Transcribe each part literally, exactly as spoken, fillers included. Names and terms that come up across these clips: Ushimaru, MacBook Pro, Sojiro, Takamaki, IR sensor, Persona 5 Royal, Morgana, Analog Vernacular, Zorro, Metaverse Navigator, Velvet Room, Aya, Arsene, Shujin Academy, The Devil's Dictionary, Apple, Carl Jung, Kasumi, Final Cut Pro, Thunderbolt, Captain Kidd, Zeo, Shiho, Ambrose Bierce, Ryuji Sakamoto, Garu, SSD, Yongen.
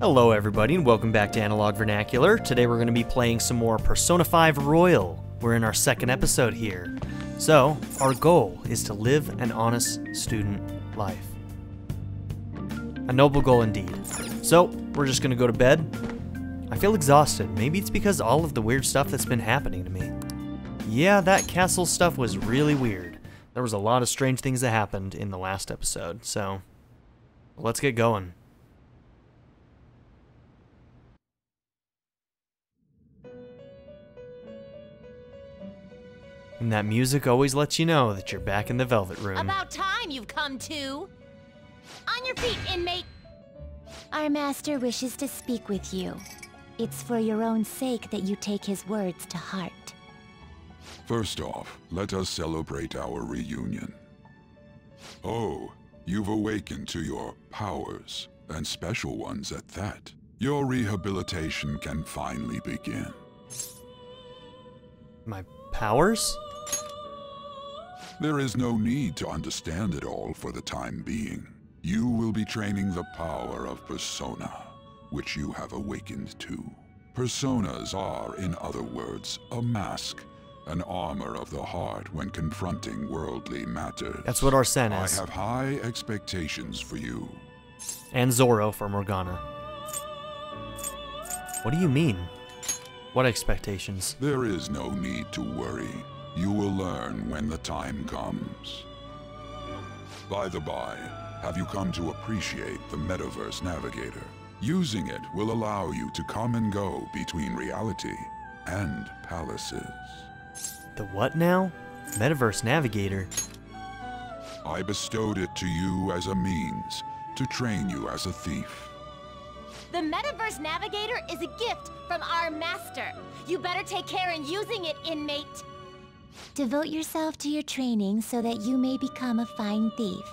Hello everybody and welcome back to Analog Vernacular. Today we're going to be playing some more Persona five Royal. We're in our second episode here. So, our goal is to live an honest student life. A noble goal indeed. So, we're just going to go to bed. I feel exhausted. Maybe it's because of all of the weird stuff that's been happening to me. Yeah, that castle stuff was really weird. There was a lot of strange things that happened in the last episode, so let's get going. And that music always lets you know that you're back in the Velvet Room. About time you've come to! On your feet, inmate! Our master wishes to speak with you. It's for your own sake that you take his words to heart. First off, let us celebrate our reunion. Oh, you've awakened to your powers, and special ones at that. Your rehabilitation can finally begin. My powers? There is no need to understand it all for the time being. You will be training the power of Persona, which you have awakened to. Personas are, in other words, a mask, an armor of the heart when confronting worldly matters. That's what Arsene is. I have high expectations for you. And Zorro for Morgana. What do you mean? What expectations? There is no need to worry. You will learn when the time comes. By the by, have you come to appreciate the Metaverse Navigator? Using it will allow you to come and go between reality and palaces. The what now? Metaverse Navigator. I bestowed it to you as a means to train you as a thief. The Metaverse Navigator is a gift from our master. You better take care in using it, inmate. Devote yourself to your training so that you may become a fine thief.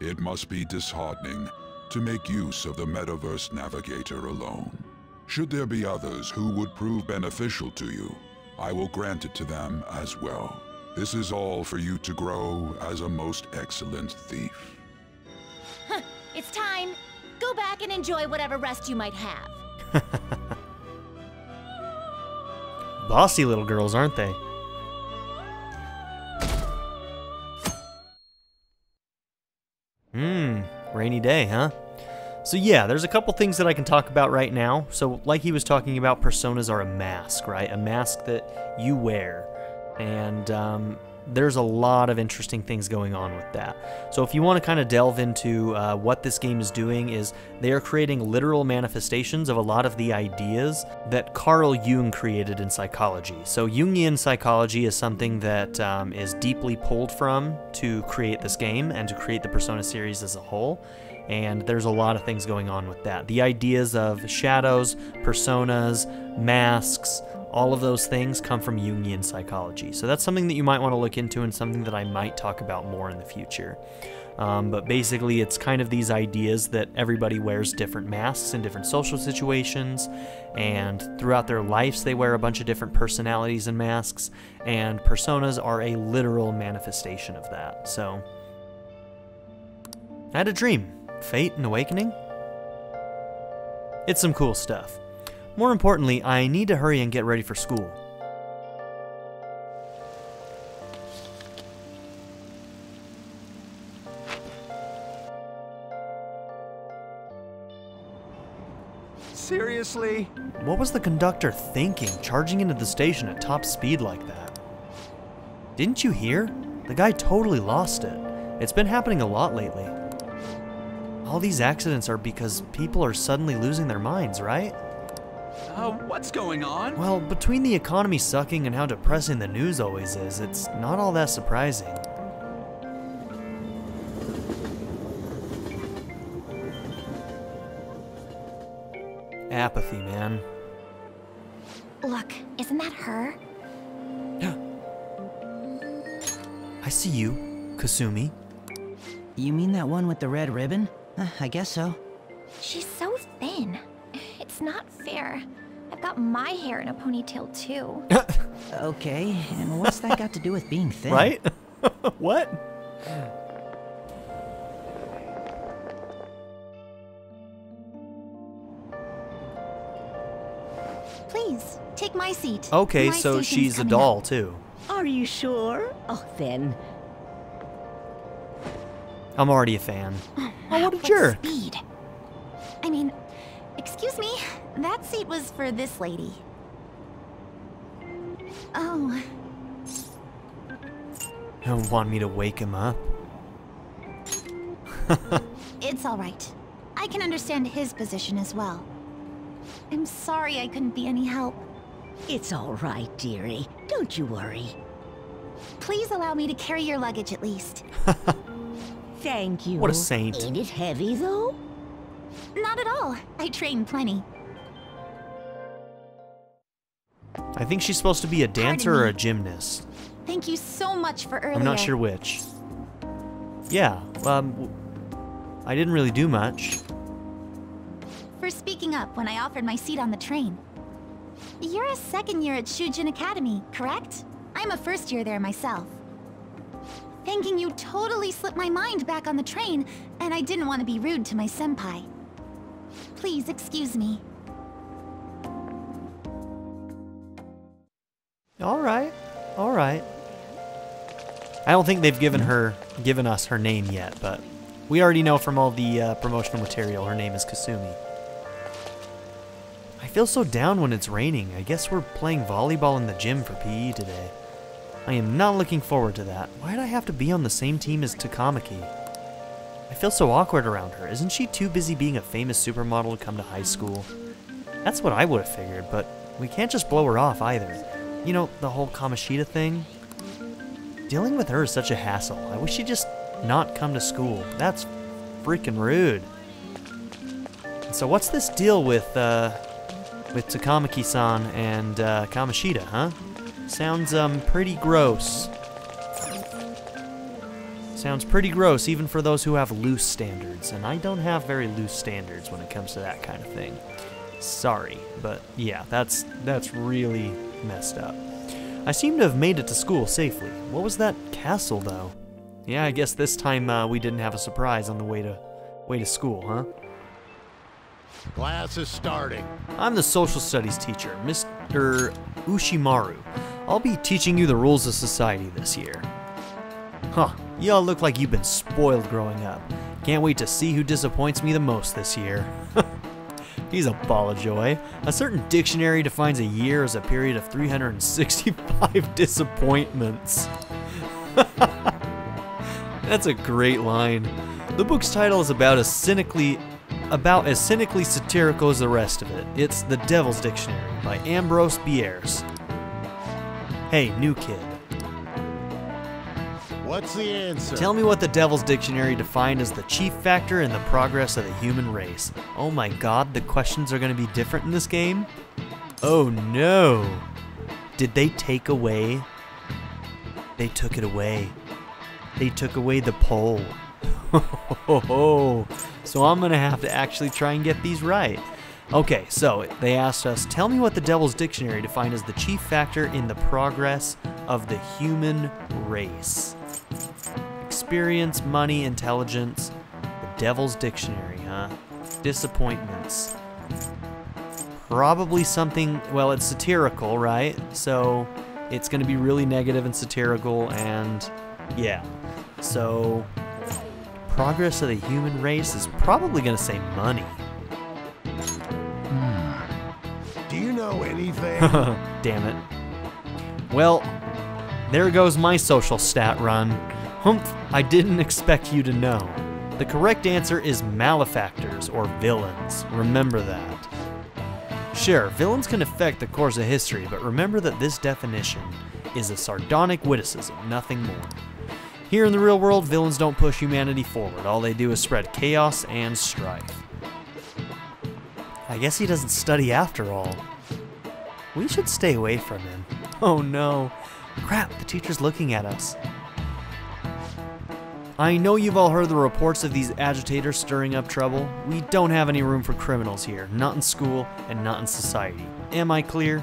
It must be disheartening to make use of the Metaverse Navigator alone. Should there be others who would prove beneficial to you, I will grant it to them as well. This is all for you to grow as a most excellent thief. Huh, it's time. Go back and enjoy whatever rest you might have. Bossy little girls, aren't they? Hmm, rainy day, huh? So yeah, there's a couple things that I can talk about right now. So like he was talking about, personas are a mask, right? A mask that you wear. And um, there's a lot of interesting things going on with that. So if you want to kind of delve into uh, what this game is doing, is they are creating literal manifestations of a lot of the ideas that Carl Jung created in psychology. So Jungian psychology is something that um, is deeply pulled from to create this game and to create the Persona series as a whole. And there's a lot of things going on with that. The ideas of shadows, personas, masks, all of those things come from Jungian psychology. So that's something that you might want to look into and something that I might talk about more in the future. Um, but basically it's kind of these ideas that everybody wears different masks in different social situations, and throughout their lives they wear a bunch of different personalities and masks, and personas are a literal manifestation of that. So, I had a dream. Fate and Awakening? It's some cool stuff. More importantly, I need to hurry and get ready for school. Seriously? What was the conductor thinking, charging into the station at top speed like that? Didn't you hear? The guy totally lost it. It's been happening a lot lately. All these accidents are because people are suddenly losing their minds, right? Uh, what's going on? Well, between the economy sucking and how depressing the news always is, it's not all that surprising. Apathy, man. Look, isn't that her? I see you, Kasumi. You mean that one with the red ribbon? I guess so. She's so thin. It's not fair. I've got my hair in a ponytail too. Okay, and what's that got to do with being thin? Right? What? Please, take my seat. Okay, my so she's a doll, up. too. Are you sure? Oh, then. I'm already a fan. Oh, oh what a jerk. Speed. I mean, excuse me, that seat was for this lady. Oh. Don't want me to wake him up. It's all right. I can understand his position as well. I'm sorry I couldn't be any help. It's all right, dearie. Don't you worry. Please allow me to carry your luggage at least. Thank you. What a saint. Ain't it heavy, though? Not at all. I train plenty. I think she's supposed to be a dancer or a gymnast. Thank you so much for earlier. I'm not sure which. Yeah, um, I didn't really do much. For speaking up when I offered my seat on the train. You're a second year at Shujin Academy, correct? I'm a first year there myself. Thanking you totally slipped my mind back on the train, and I didn't want to be rude to my senpai. Please excuse me. All right, all right. I don't think they've given her, given us her name yet, but we already know from all the uh, promotional material her name is Kasumi. I feel so down when it's raining. I guess we're playing volleyball in the gym for P E today. I am not looking forward to that. Why did I have to be on the same team as Takamaki? I feel so awkward around her. Isn't she too busy being a famous supermodel to come to high school? That's what I would have figured, but we can't just blow her off either. You know, the whole Kamoshida thing? Dealing with her is such a hassle. I wish she'd just not come to school. That's freaking rude. So what's this deal with uh, with Takamaki-san and uh, Kamoshida, huh? Sounds um pretty gross. Sounds pretty gross, even for those who have loose standards, and I don't have very loose standards when it comes to that kind of thing. Sorry, but yeah, that's that's really messed up. I seem to have made it to school safely. What was that castle, though? Yeah, I guess this time uh, we didn't have a surprise on the way to way to school, huh? Class is starting. I'm the social studies teacher, Mister Ushimaru. I'll be teaching you the rules of society this year. Huh, y'all look like you've been spoiled growing up. Can't wait to see who disappoints me the most this year. He's a ball of joy. A certain dictionary defines a year as a period of three hundred sixty-five disappointments. That's a great line. The book's title is about as cynically, about as cynically satirical as the rest of it. It's The Devil's Dictionary by Ambrose Bierce. Hey, new kid. What's the answer? Tell me what the Devil's Dictionary defined as the chief factor in the progress of the human race. Oh my god, the questions are going to be different in this game? Oh no! Did they take away... They took it away. They took away the poll. So I'm going to have to actually try and get these right. Okay, so they asked us, tell me what the Devil's Dictionary defined as the chief factor in the progress of the human race. Experience, money, intelligence, the Devil's Dictionary, huh? Disappointments. Probably something, well, it's satirical, right? So it's going to be really negative and satirical, and yeah. So progress of the human race is probably going to say money. Hmm. Do you know anything? Damn it. Well, there goes my social stat run. Humph, I didn't expect you to know. The correct answer is malefactors or villains. Remember that. Sure, villains can affect the course of history, but remember that this definition is a sardonic witticism, nothing more. Here in the real world, villains don't push humanity forward. All they do is spread chaos and strife. I guess he doesn't study after all. We should stay away from him. Oh no. Crap, the teacher's looking at us. I know you've all heard the reports of these agitators stirring up trouble. We don't have any room for criminals here, not in school and not in society. Am I clear?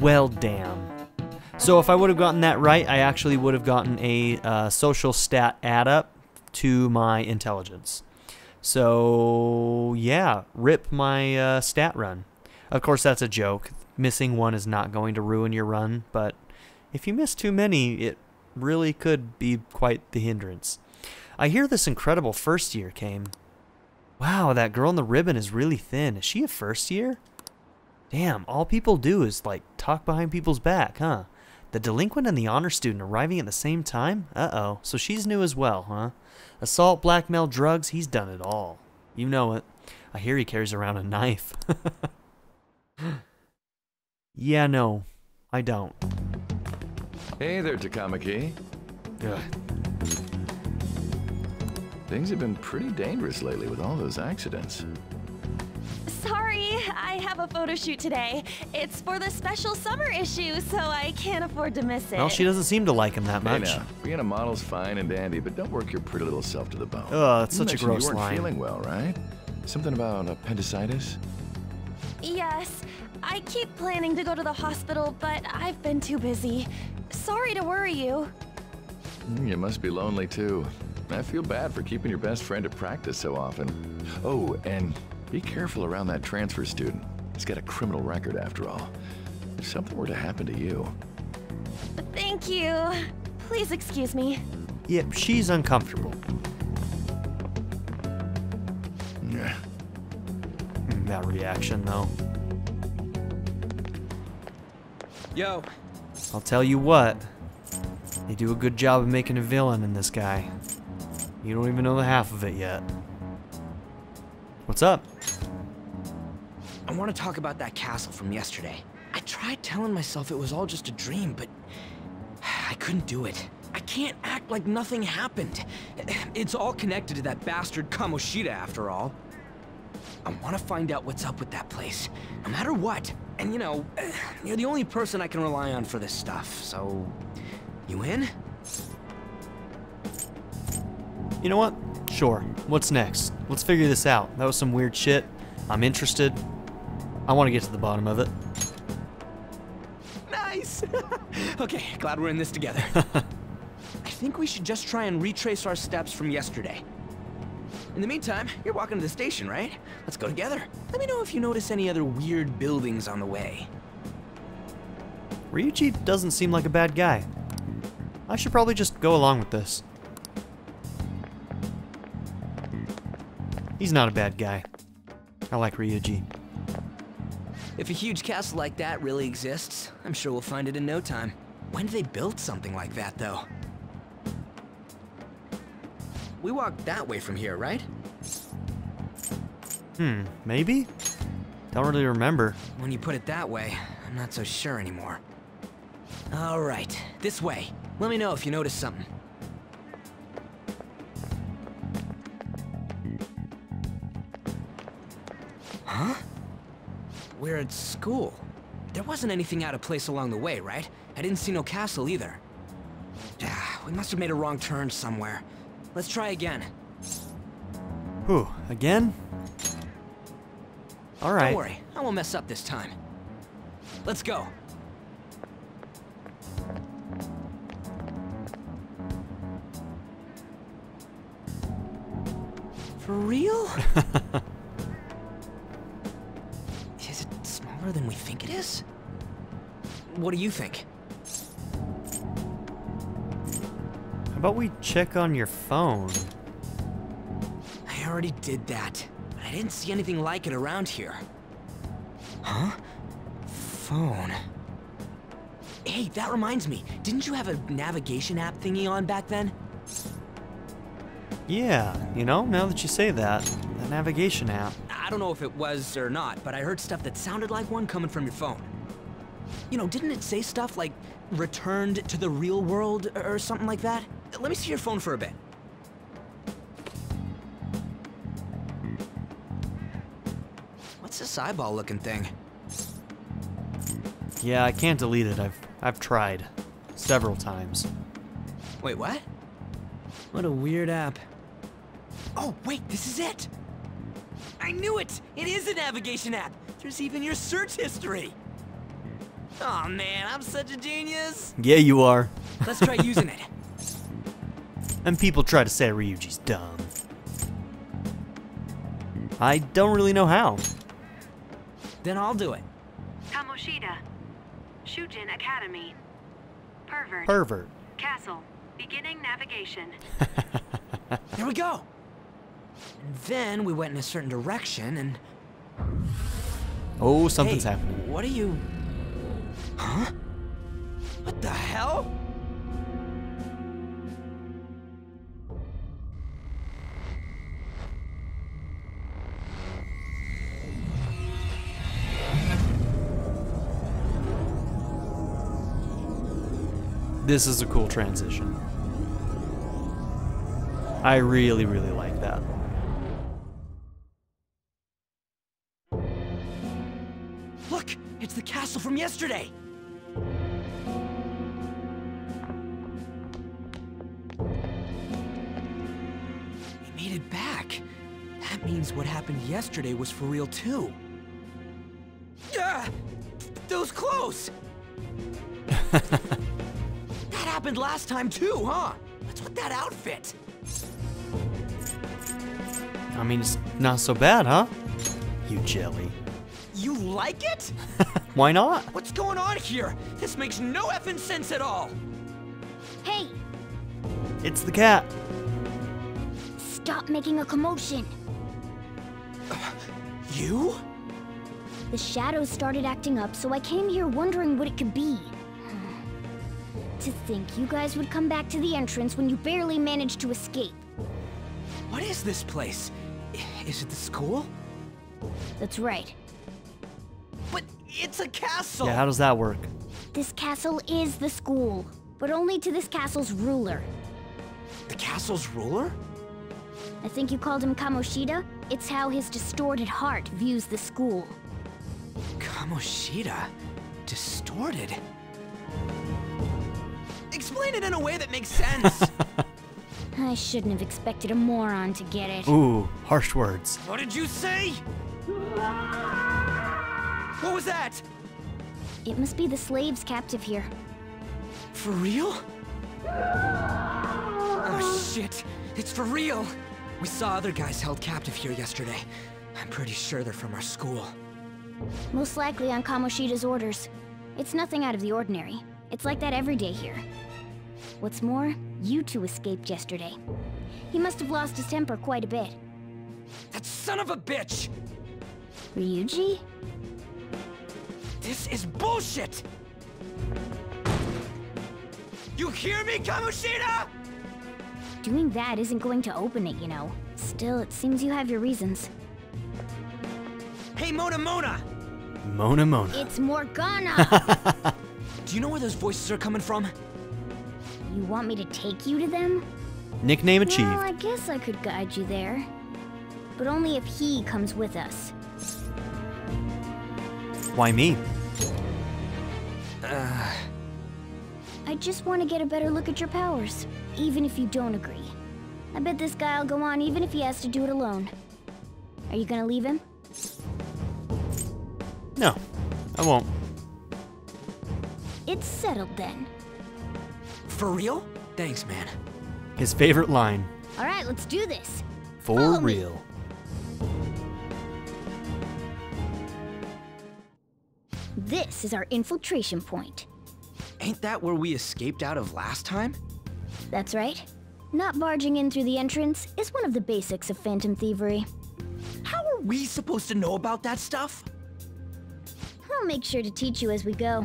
Well, damn. So if I would have gotten that right, I actually would have gotten a uh, social stat add up to my intelligence. So yeah, rip my uh, stat run. Of course, that's a joke. Missing one is not going to ruin your run, but if you miss too many, it really could be quite the hindrance. I hear this incredible first year came. Wow, that girl in the ribbon is really thin. Is she a first year? Damn, all people do is, like, talk behind people's back, huh? The delinquent and the honor student arriving at the same time? Uh-oh, so she's new as well, huh? Assault, blackmail, drugs, he's done it all. You know it. I hear he carries around a knife. Yeah, no, I don't. Hey there, Takamaki. Ugh. Things have been pretty dangerous lately with all those accidents. Sorry, I have a photo shoot today. It's for the special summer issue, so I can't afford to miss it. Well, she doesn't seem to like him that much. Hey now, being a model's fine and dandy, but don't work your pretty little self to the bone. Oh, that's such a gross line. You weren't feeling well, right? Something about appendicitis? Yes, I keep planning to go to the hospital, but I've been too busy. Sorry to worry you. You must be lonely, too. I feel bad for keeping your best friend to practice so often. Oh, and be careful around that transfer student. He's got a criminal record after all. If something were to happen to you. Thank you. Please excuse me. Yep, she's uncomfortable. That reaction, though. Yo. I'll tell you what. They do a good job of making a villain in this guy. You don't even know the half of it yet. What's up? I want to talk about that castle from yesterday. I tried telling myself it was all just a dream, but I couldn't do it. I can't act like nothing happened. It's all connected to that bastard Kamoshida, after all. I want to find out what's up with that place, no matter what. And you know, you're the only person I can rely on for this stuff, so... You in? You know what? Sure. What's next? Let's figure this out. That was some weird shit. I'm interested. I want to get to the bottom of it. Nice! Okay, glad we're in this together. I think we should just try and retrace our steps from yesterday. In the meantime, you're walking to the station, right? Let's go together. Let me know if you notice any other weird buildings on the way. Ryuji doesn't seem like a bad guy. I should probably just go along with this. He's not a bad guy. I like Ryuji. If a huge castle like that really exists, I'm sure we'll find it in no time. When did they build something like that, though? We walked that way from here, right? Hmm, maybe? Don't really remember. When you put it that way, I'm not so sure anymore. All right, this way. Let me know if you notice something. Huh? We're at school. There wasn't anything out of place along the way, right? I didn't see no castle either. We must have made a wrong turn somewhere. Let's try again. Whew, again? All right. Don't worry, I won't mess up this time. Let's go. For real? Is it smaller than we think it is? What do you think? How about we check on your phone? I already did that, but I didn't see anything like it around here. Huh? Phone. Hey, that reminds me. Didn't you have a navigation app thingy on back then? Yeah, you know, now that you say that, the navigation app. I don't know if it was or not, but I heard stuff that sounded like one coming from your phone. You know, didn't it say stuff like returned to the real world or something like that? Let me see your phone for a bit. What's this eyeball-looking thing? Yeah, I can't delete it. I've I've tried several times. Wait, what? What a weird app. Oh, wait, this is it. I knew it. It is a navigation app. There's even your search history. Oh man, I'm such a genius. Yeah, you are. Let's try using it. And people try to say Ryuji's dumb. I don't really know how. Then I'll do it. Kamoshida. Shujin Academy. Pervert. Pervert. Castle. Beginning navigation. There we go. And then we went in a certain direction and... Oh, something's hey, happening. What are you... Huh? What the hell? This is a cool transition. I really, really like that. Look, it's the castle from yesterday. We made it back. That means what happened yesterday was for real too. Yeah, those clothes. That happened last time too, huh? What's with that outfit? I mean, it's not so bad, huh? You jelly. You like it? Why not? What's going on here? This makes no effing sense at all. Hey. It's the cat. Stop making a commotion. Uh, you? The shadows started acting up, so I came here wondering what it could be. To think you guys would come back to the entrance when you barely managed to escape. What is this place? Is it the school? That's right. But it's a castle! Yeah, how does that work? This castle is the school, but only to this castle's ruler. The castle's ruler? I think you called him Kamoshida. It's how his distorted heart views the school. Kamoshida? Distorted? Explain it in a way that makes sense. I shouldn't have expected a moron to get it. Ooh, harsh words. What did you say? What was that? It must be the slaves captive here. For real? Oh shit, it's for real. We saw other guys held captive here yesterday. I'm pretty sure they're from our school. Most likely on Kamoshida's orders. It's nothing out of the ordinary. It's like that every day here. What's more, you two escaped yesterday. He must have lost his temper quite a bit. That son of a bitch! Ryuji? This is bullshit! You hear me, Kamoshida?! Doing that isn't going to open it, you know. Still, it seems you have your reasons. Hey, Mona Mona! Mona Mona. It's Morgana! Do you know where those voices are coming from? You want me to take you to them? Nickname achieved. Well, I guess I could guide you there. But only if he comes with us. Why me? Uh... I just want to get a better look at your powers, even if you don't agree. I bet this guy'll go on even if he has to do it alone. Are you gonna leave him? No, I won't. It's settled then. For real? Thanks, man. His favorite line. All right, let's do this. For Follow real. Me. This is our infiltration point. Ain't that where we escaped out of last time? That's right. Not barging in through the entrance is one of the basics of phantom thievery. How are we supposed to know about that stuff? I'll make sure to teach you as we go.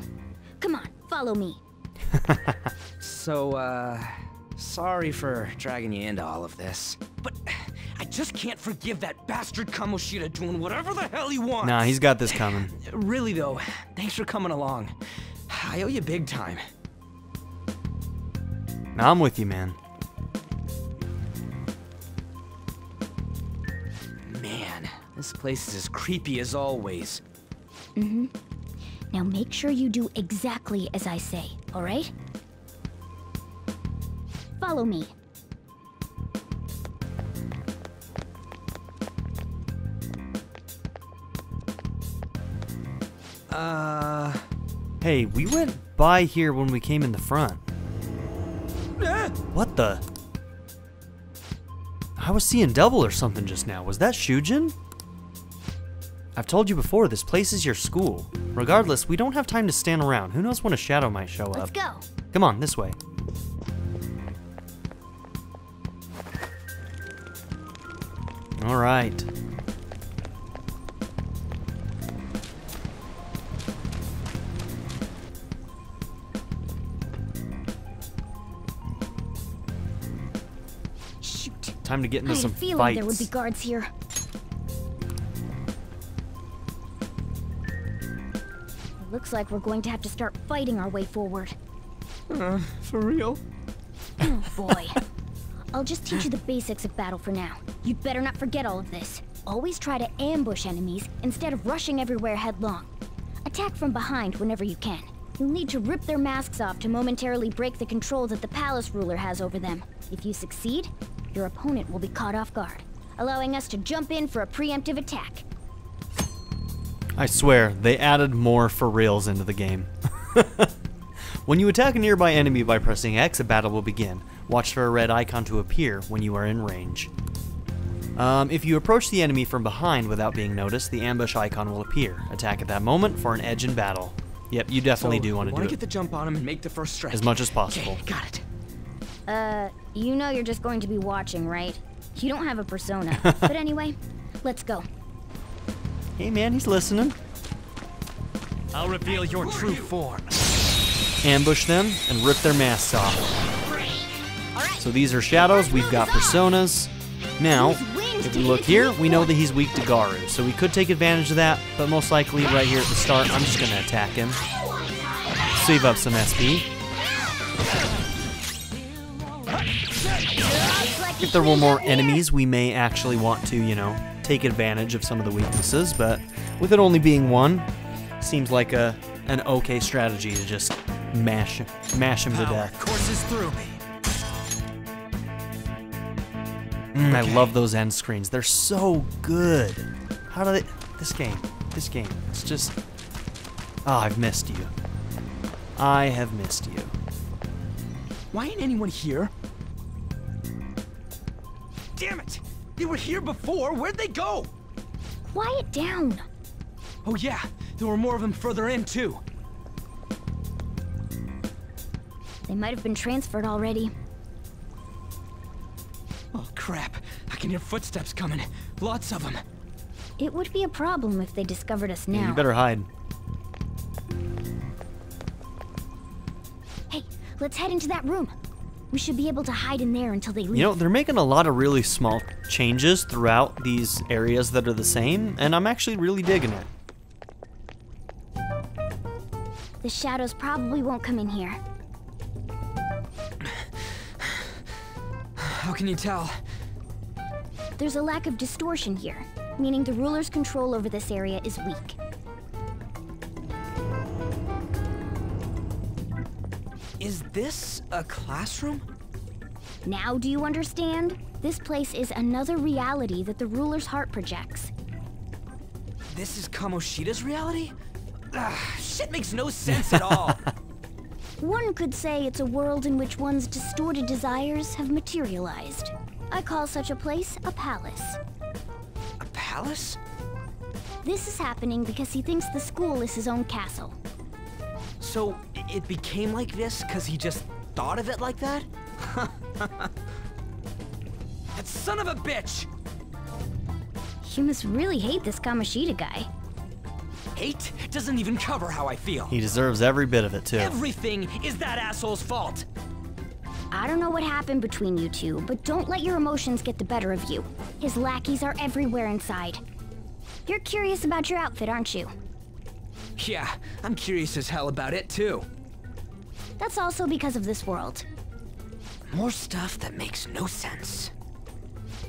Come on, follow me. So, uh, sorry for dragging you into all of this, but I just can't forgive that bastard Kamoshida doing whatever the hell he wants. Nah, he's got this coming. Really though, thanks for coming along. I owe you big time. Now I'm with you, man. Man, this place is as creepy as always. Mm-hmm. Now make sure you do exactly as I say, all right? Follow me. Uh... Hey, we went by here when we came in the front. Uh, what the? I was seeing double or something just now. Was that Shujin? I've told you before, this place is your school. Regardless, we don't have time to stand around. Who knows when a shadow might show up? Let's go! Come on, this way. Alright. Shoot. Time to get into I some fights. I had a feeling there would be guards here. Looks like we're going to have to start fighting our way forward. Uh, for real? Oh boy. I'll just teach you the basics of battle for now. You'd better not forget all of this. Always try to ambush enemies instead of rushing everywhere headlong. Attack from behind whenever you can. You'll need to rip their masks off to momentarily break the control that the palace ruler has over them. If you succeed, your opponent will be caught off guard, allowing us to jump in for a preemptive attack. I swear, they added more for reals into the game. When you attack a nearby enemy by pressing X, a battle will begin. Watch for a red icon to appear when you are in range. Um, if you approach the enemy from behind without being noticed, the ambush icon will appear. Attack at that moment for an edge in battle. Yep, you definitely so do want to do it. You want to get the jump on him and make the first strike. As much as possible. Okay, got it. Uh, you know you're just going to be watching, right? You don't have a persona. But anyway, let's go. Hey man, he's listening. I'll reveal your true form. Ambush them and rip their masks off. Right. So these are shadows, we've got personas. Now, if we look here, we know that he's weak to Garu, so we could take advantage of that, but most likely right here at the start, I'm just gonna attack him. Save up some S P. If there were more enemies, we may actually want to, you know, take advantage of some of the weaknesses, but with it only being one, seems like a an okay strategy to just mash mash him to death. Courses through me. Mm, okay. I love those end screens. They're so good. How do they? This game, this game. It's just. Ah, oh, I've missed you. I have missed you. Why ain't anyone here? Damn it! They were here before! Where'd they go? Quiet down! Oh yeah, there were more of them further in too. They might have been transferred already. Oh crap, I can hear footsteps coming. Lots of them. It would be a problem if they discovered us now. Yeah, you better hide. Hey, let's head into that room. We should be able to hide in there until they leave. You know, they're making a lot of really small changes throughout these areas that are the same, and I'm actually really digging it. The shadows probably won't come in here. How can you tell? There's a lack of distortion here, meaning the ruler's control over this area is weak. Is this a classroom? Now do you understand? This place is another reality that the ruler's heart projects. This is Kamoshida's reality? Ugh, shit makes no sense at all. One could say it's a world in which one's distorted desires have materialized. I call such a place a palace. A palace? This is happening because he thinks the school is his own castle. So, it became like this because he just thought of it like that? That son of a bitch! You must really hate this Kamoshida guy. Hate doesn't even cover how I feel. He deserves every bit of it, too. Everything is that asshole's fault. I don't know what happened between you two, but don't let your emotions get the better of you. His lackeys are everywhere inside. You're curious about your outfit, aren't you? Yeah, I'm curious as hell about it, too. That's also because of this world. More stuff that makes no sense.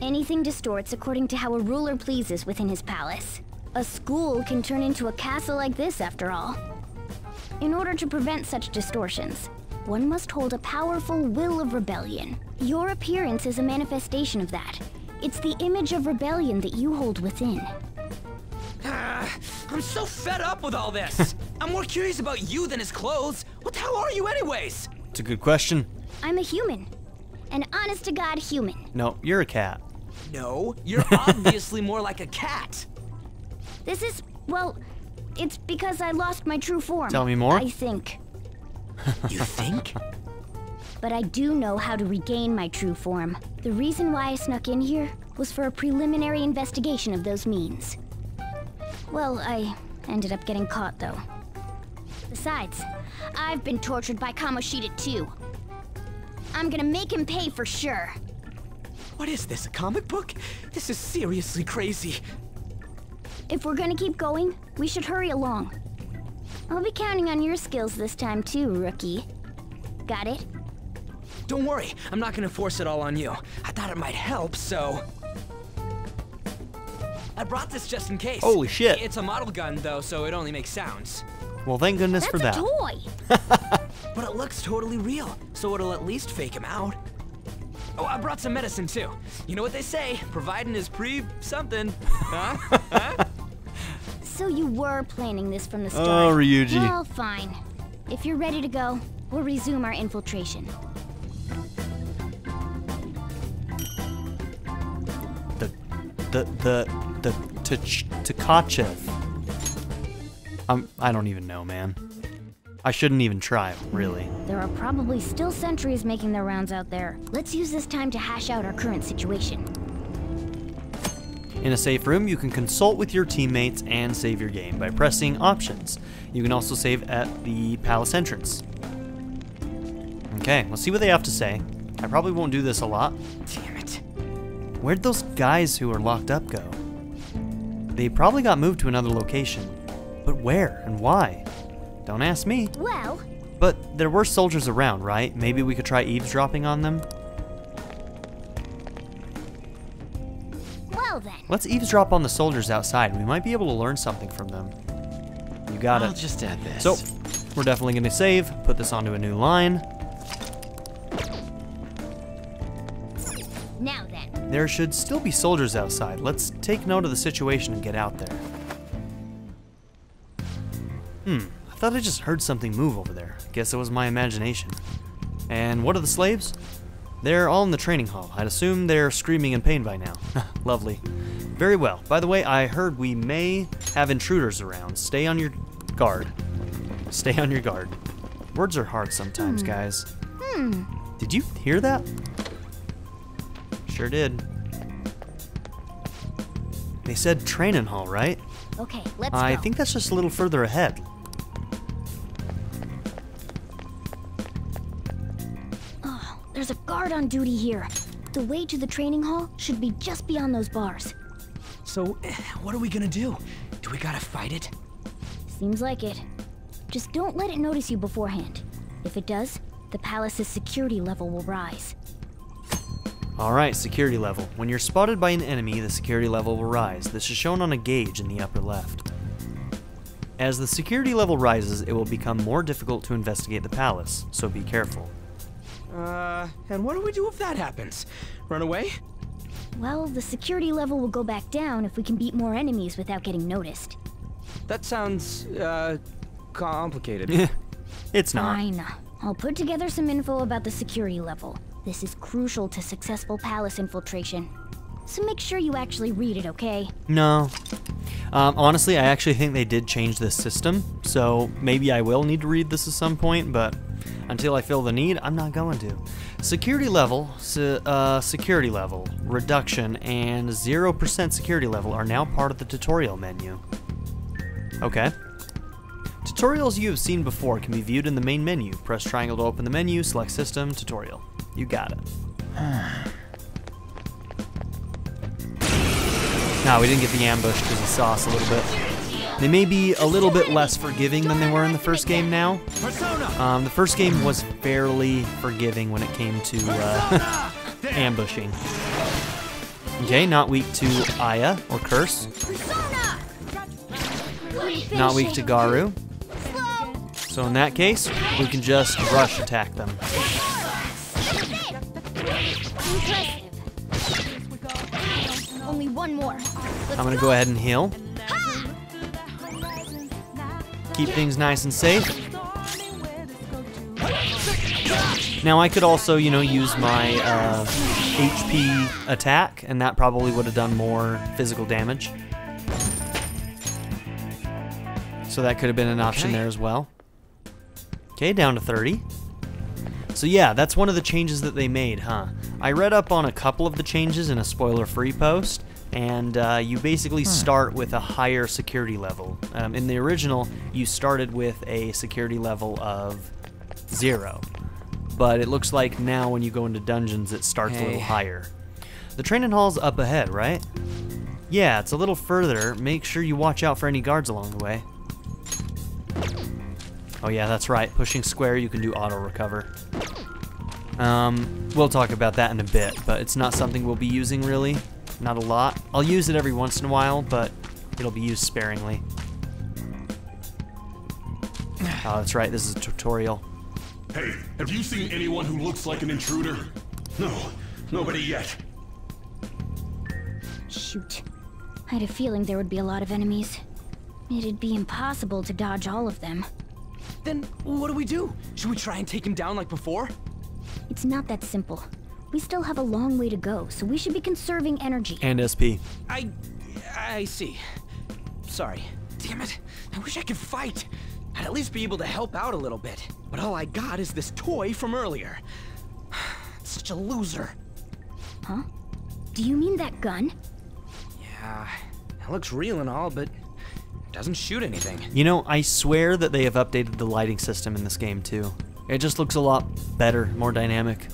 Anything distorts according to how a ruler pleases within his palace. A school can turn into a castle like this, after all. In order to prevent such distortions, one must hold a powerful will of rebellion. Your appearance is a manifestation of that. It's the image of rebellion that you hold within. Uh, I'm so fed up with all this. I'm more curious about you than his clothes. What the hell are you anyways? It's a good question. I'm a human. An honest-to-God human. No, you're a cat. No, you're obviously more like a cat. This is, well, it's because I lost my true form. Tell me more. I think. You think? But I do know how to regain my true form. The reason why I snuck in here was for a preliminary investigation of those means. Well, I ended up getting caught, though. Besides, I've been tortured by Kamoshida, too. I'm gonna make him pay for sure. What is this, a comic book? This is seriously crazy. If we're gonna keep going, we should hurry along. I'll be counting on your skills this time, too, rookie. Got it? Don't worry, I'm not gonna force it all on you. I thought it might help, so... I brought this just in case. Holy shit. It's a model gun, though, so it only makes sounds. Well, thank goodness for that. That's a toy! But it looks totally real, so it'll at least fake him out. Oh, I brought some medicine, too. You know what they say, providing is pre-something. Huh? Huh? So you were planning this from the start. Oh, Ryuji. Well, fine. If you're ready to go, we'll resume our infiltration. The... the... the... the... Tkachev. I'm, I don't even know, man. I shouldn't even try, really. There are probably still sentries making their rounds out there. Let's use this time to hash out our current situation. In a safe room, you can consult with your teammates and save your game by pressing options. You can also save at the palace entrance. Okay, let's see what they have to say. I probably won't do this a lot. Damn it. Where'd those guys who are locked up go? They probably got moved to another location. But where and why? Don't ask me. Well... But there were soldiers around, right? Maybe we could try eavesdropping on them? Well then... Let's eavesdrop on the soldiers outside. We might be able to learn something from them. You got it. I'll just add this. So, we're definitely gonna save. Put this onto a new line. Now then. There should still be soldiers outside. Let's take note of the situation and get out there. Hmm, I thought I just heard something move over there. Guess it was my imagination. And what are the slaves? They're all in the training hall. I'd assume they're screaming in pain by now. Lovely. Very well. By the way, I heard we may have intruders around. Stay on your guard. Stay on your guard. Words are hard sometimes, hmm. guys. Hmm. Did you hear that? Sure did. They said training hall, right? Okay, let's go. I think that's just a little further ahead. Oh, there's a guard on duty here. The way to the training hall should be just beyond those bars. So, what are we gonna do? Do we gotta fight it? Seems like it. Just don't let it notice you beforehand. If it does, the palace's security level will rise. Alright, security level. When you're spotted by an enemy, the security level will rise. This is shown on a gauge in the upper left. As the security level rises, it will become more difficult to investigate the palace, so be careful. Uh, and what do we do if that happens? Run away? Well, the security level will go back down if we can beat more enemies without getting noticed. That sounds, uh, complicated. It's not. Fine. I'll put together some info about the security level. This is crucial to successful palace infiltration. So make sure you actually read it, okay? No. Um, honestly, I actually think they did change this system, so maybe I will need to read this at some point, but until I feel the need, I'm not going to. Security level, se uh, security level, reduction, and zero percent security level are now part of the tutorial menu. Okay. Tutorials you have seen before can be viewed in the main menu. Press triangle to open the menu, select system, tutorial. You got it. Nah, we didn't get the ambush because he saw us a little bit. They may be a little bit less forgiving than they were in the first game now. Um, the first game was fairly forgiving when it came to uh, ambushing. Okay, not weak to Aya or Curse. Not weak to Garu. So in that case, we can just rush attack them. Only one more. I'm gonna go ahead and heal. Keep things nice and safe. Now I could also, you know, use my uh, H P attack, and that probably would have done more physical damage. So that could have been an option okay. there as well. Okay, down to thirty. So yeah, that's one of the changes that they made, huh? I read up on a couple of the changes in a spoiler-free post, and uh, you basically hmm. start with a higher security level. Um, in the original, you started with a security level of zero. But it looks like now when you go into dungeons, it starts hey. a little higher. The training hall's up ahead, right? Yeah, it's a little further. Make sure you watch out for any guards along the way. Oh yeah, that's right. Pushing square, you can do auto-recover. Um, we'll talk about that in a bit, but it's not something we'll be using, really. Not a lot. I'll use it every once in a while, but it'll be used sparingly. Oh, that's right. This is a tutorial. Hey, have you seen anyone who looks like an intruder? No, nobody yet. Shoot. I had a feeling there would be a lot of enemies. It'd be impossible to dodge all of them. Then what do we do? Should we try and take him down like before? It's not that simple. We still have a long way to go, so we should be conserving energy. And S P. I... I see. Sorry. Damn it. I wish I could fight. I'd at least be able to help out a little bit. But all I got is this toy from earlier. Such a loser. Huh? Do you mean that gun? Yeah, it looks real and all, but it doesn't shoot anything. You know, I swear that they have updated the lighting system in this game too. It just looks a lot better, more dynamic.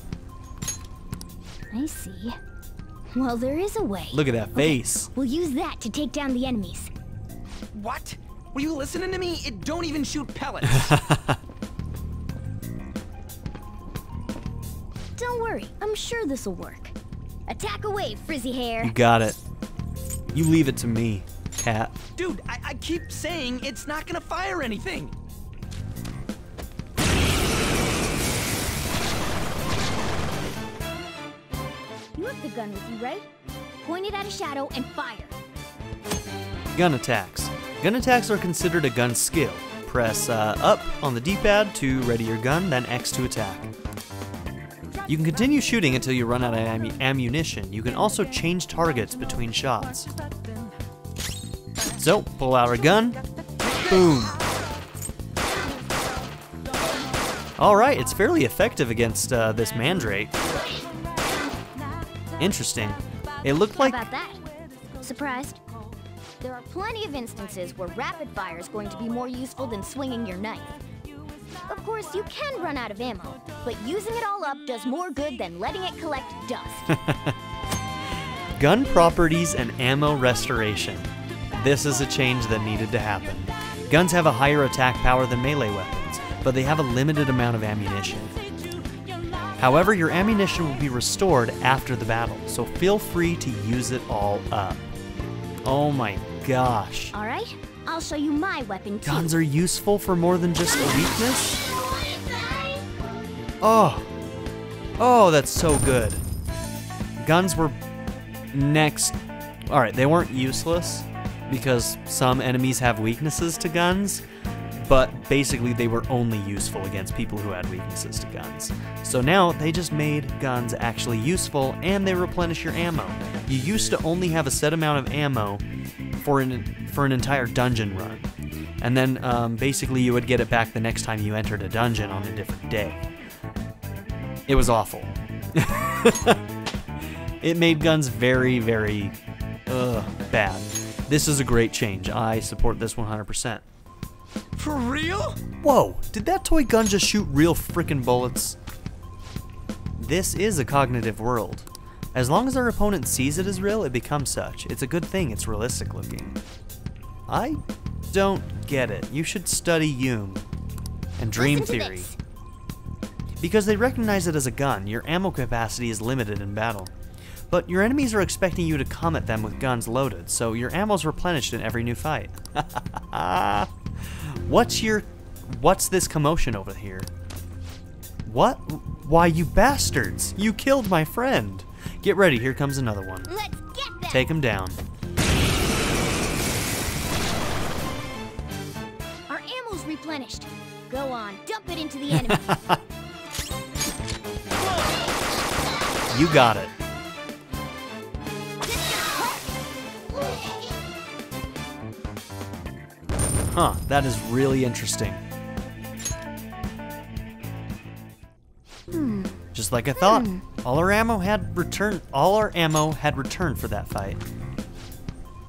I see. Well, there is a way. Look at that face. Okay, we'll use that to take down the enemies. What? Were you listening to me? It don't even shoot pellets. Don't worry, I'm sure this will work. Attack away, frizzy hair. You got it. You leave it to me, cat. Dude, I, I keep saying it's not gonna fire anything. You have the gun with you, right? Point it at a shadow and fire. Gun attacks. Gun attacks are considered a gun skill. Press uh, up on the D-pad to ready your gun, then X to attack. You can continue shooting until you run out of am ammunition. You can also change targets between shots. So, pull out our gun. Boom. Alright, it's fairly effective against uh, this mandrake. Interesting. It looked like... How about that? Surprised? There are plenty of instances where rapid fire is going to be more useful than swinging your knife. Of course, you can run out of ammo, but using it all up does more good than letting it collect dust. Gun properties and ammo restoration. This is a change that needed to happen. Guns have a higher attack power than melee weapons, but they have a limited amount of ammunition. However, your ammunition will be restored after the battle, so feel free to use it all up. Oh my gosh. All right. I'll show you my weapon too. Guns are useful for more than just a weakness? Oh. Oh, that's so good. Guns were next. Alright, they weren't useless because some enemies have weaknesses to guns, but basically they were only useful against people who had weaknesses to guns. So now they just made guns actually useful and they replenish your ammo. You used to only have a set amount of ammo for an for an entire dungeon run, and then um, basically you would get it back the next time you entered a dungeon on a different day. It was awful. It made guns very, very uh, bad. This is a great change. I support this one hundred percent. For real? Whoa! Did that toy gun just shoot real frickin' bullets? This is a cognitive world. As long as our opponent sees it as real, it becomes such. It's a good thing it's realistic looking. I don't get it. You should study Jung and dream theory. Because they recognize it as a gun, your ammo capacity is limited in battle. But your enemies are expecting you to come at them with guns loaded, so your ammo's replenished in every new fight. What's your... What's this commotion over here? What? Why, you bastards! You killed my friend! Get ready, here comes another one. Let's get them. Take him down. Our ammo's replenished. Go on, dump it into the enemy. You got it. Huh, that is really interesting. Hmm. Just like I thought, hmm. all our ammo had returned. All our ammo had returned for that fight.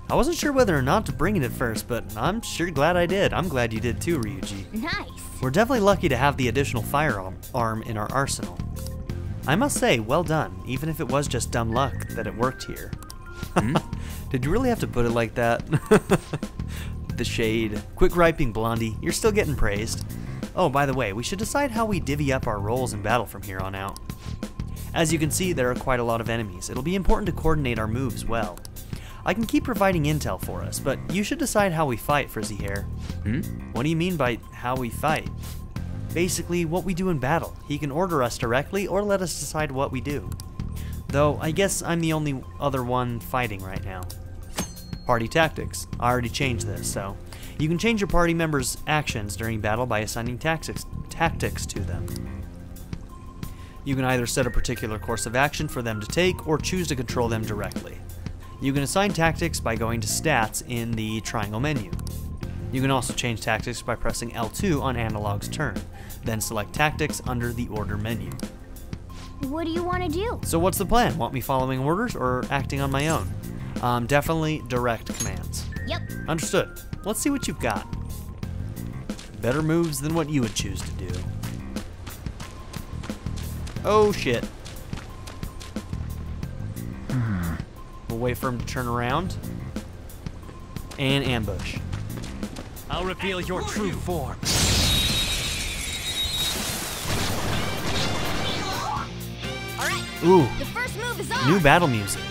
I wasn't sure whether or not to bring it at first, but I'm sure glad I did. I'm glad you did too, Ryuji. Nice. We're definitely lucky to have the additional firearm arm in our arsenal. I must say, well done, even if it was just dumb luck that it worked here. Hmm? Did you really have to put it like that? The shade. Quit griping, Blondie. You're still getting praised. Oh, by the way, we should decide how we divvy up our roles in battle from here on out. As you can see, there are quite a lot of enemies. It'll be important to coordinate our moves well. I can keep providing intel for us, but you should decide how we fight, Frizzy Hair. Hmm? What do you mean by how we fight? Basically, what we do in battle. He can order us directly or let us decide what we do. Though, I guess I'm the only other one fighting right now. Party tactics. I already changed this, so. You can change your party members' actions during battle by assigning tactics, tactics to them. You can either set a particular course of action for them to take or choose to control them directly. You can assign tactics by going to stats in the triangle menu. You can also change tactics by pressing L two on Analog's turn, then select tactics under the order menu. What do you want to do? So what's the plan? Want me following orders or acting on my own? Um, definitely direct commands. Yep. Understood. Let's see what you've got. Better moves than what you would choose to do. Oh shit. Wait for him to turn around and ambush. I'll reveal your true form. All right. Ooh. The first move is on. New battle music.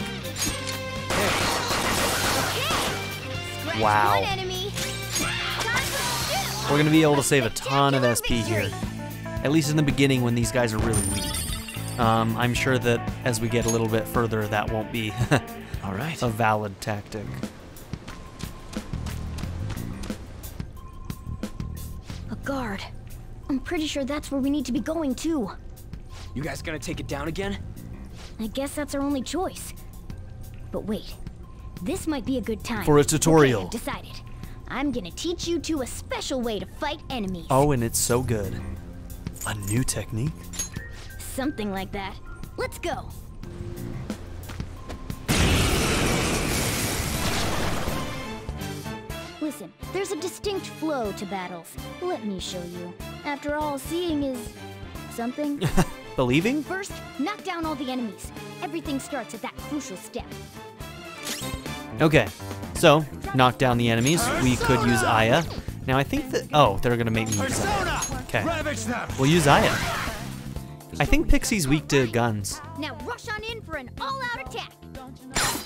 Okay. Wow. We're gonna be able to save a ton of S P here, at least in the beginning when these guys are really weak. Um, I'm sure that as we get a little bit further, that won't be. All right. A valid tactic. A guard. I'm pretty sure that's where we need to be going to. You guys gonna take it down again? I guess that's our only choice. But wait, this might be a good time. For a tutorial. Okay, I've decided. I'm gonna teach you two a special way to fight enemies. Oh, and it's so good. A new technique? Something like that. Let's go. Listen, there's a distinct flow to battles. Let me show you. After all, seeing is something. Believing? First, knock down all the enemies. Everything starts at that crucial step. Okay, so knock down the enemies. Persona! We could use Aya. Now I think that, oh, they're gonna make me use Aya. Okay, we'll use Aya. I think Pixie's weak to guns. Now rush on in for an all-out attack.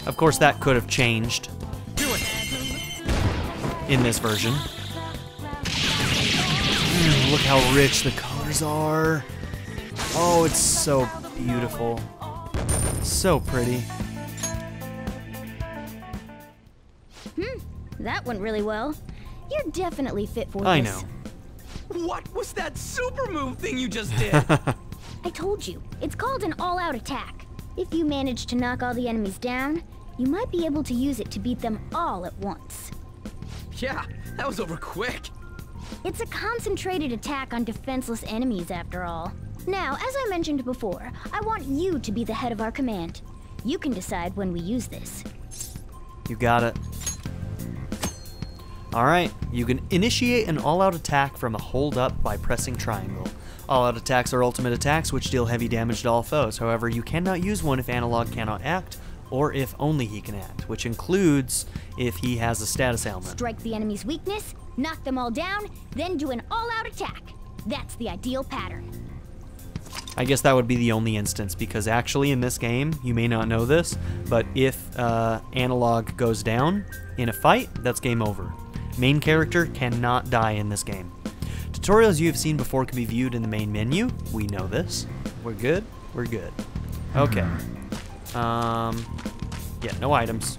Of course, that could have changed. Do it. In this version. Mm, look how rich the colors are. Oh, it's so beautiful. So pretty. Hmm, that went really well. You're definitely fit for this. I know. What was that super move thing you just did? I told you, it's called an all-out attack. If you manage to knock all the enemies down, you might be able to use it to beat them all at once. Yeah, that was over quick. It's a concentrated attack on defenseless enemies after all. Now, as I mentioned before, I want you to be the head of our command. You can decide when we use this. You got it. All right, you can initiate an all-out attack from a hold-up by pressing triangle. All-out attacks are ultimate attacks which deal heavy damage to all foes. However, you cannot use one if Analog cannot act, or if only he can act, which includes if he has a status ailment. Strike the enemy's weakness, knock them all down, then do an all-out attack. That's the ideal pattern. I guess that would be the only instance, because actually in this game, you may not know this, but if uh, Analog goes down in a fight, that's game over. Main character cannot die in this game. Tutorials you have seen before can be viewed in the main menu. We know this. We're good. We're good. Okay. Um, yeah, no items.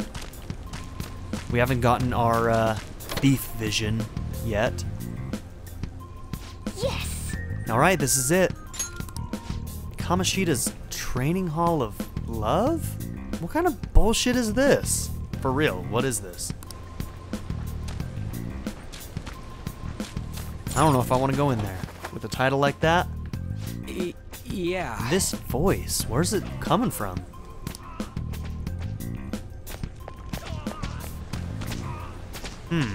We haven't gotten our uh, thief vision yet. Yes. All right, this is it. Kamoshida's training hall of love? What kind of bullshit is this? For real, what is this? I don't know if I want to go in there. With a title like that? Y- yeah. This voice, where's it coming from? Hmm.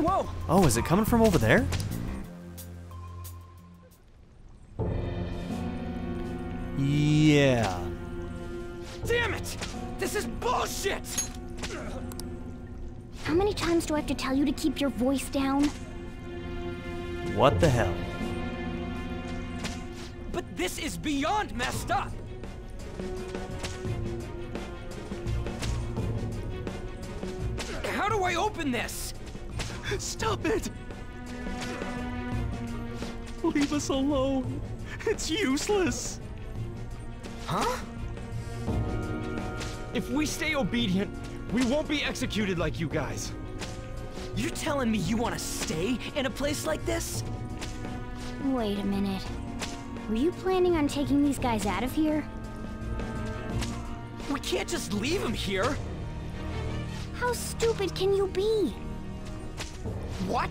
Whoa! Oh, is it coming from over there? Yeah. Damn it! This is bullshit! How many times do I have to tell you to keep your voice down? What the hell? But this is beyond messed up! How do I open this? Stop it! Leave us alone. It's useless. Huh? If we stay obedient, we won't be executed like you guys. You're telling me you want to stay in a place like this? Wait a minute. Were you planning on taking these guys out of here? We can't just leave them here! How stupid can you be? What?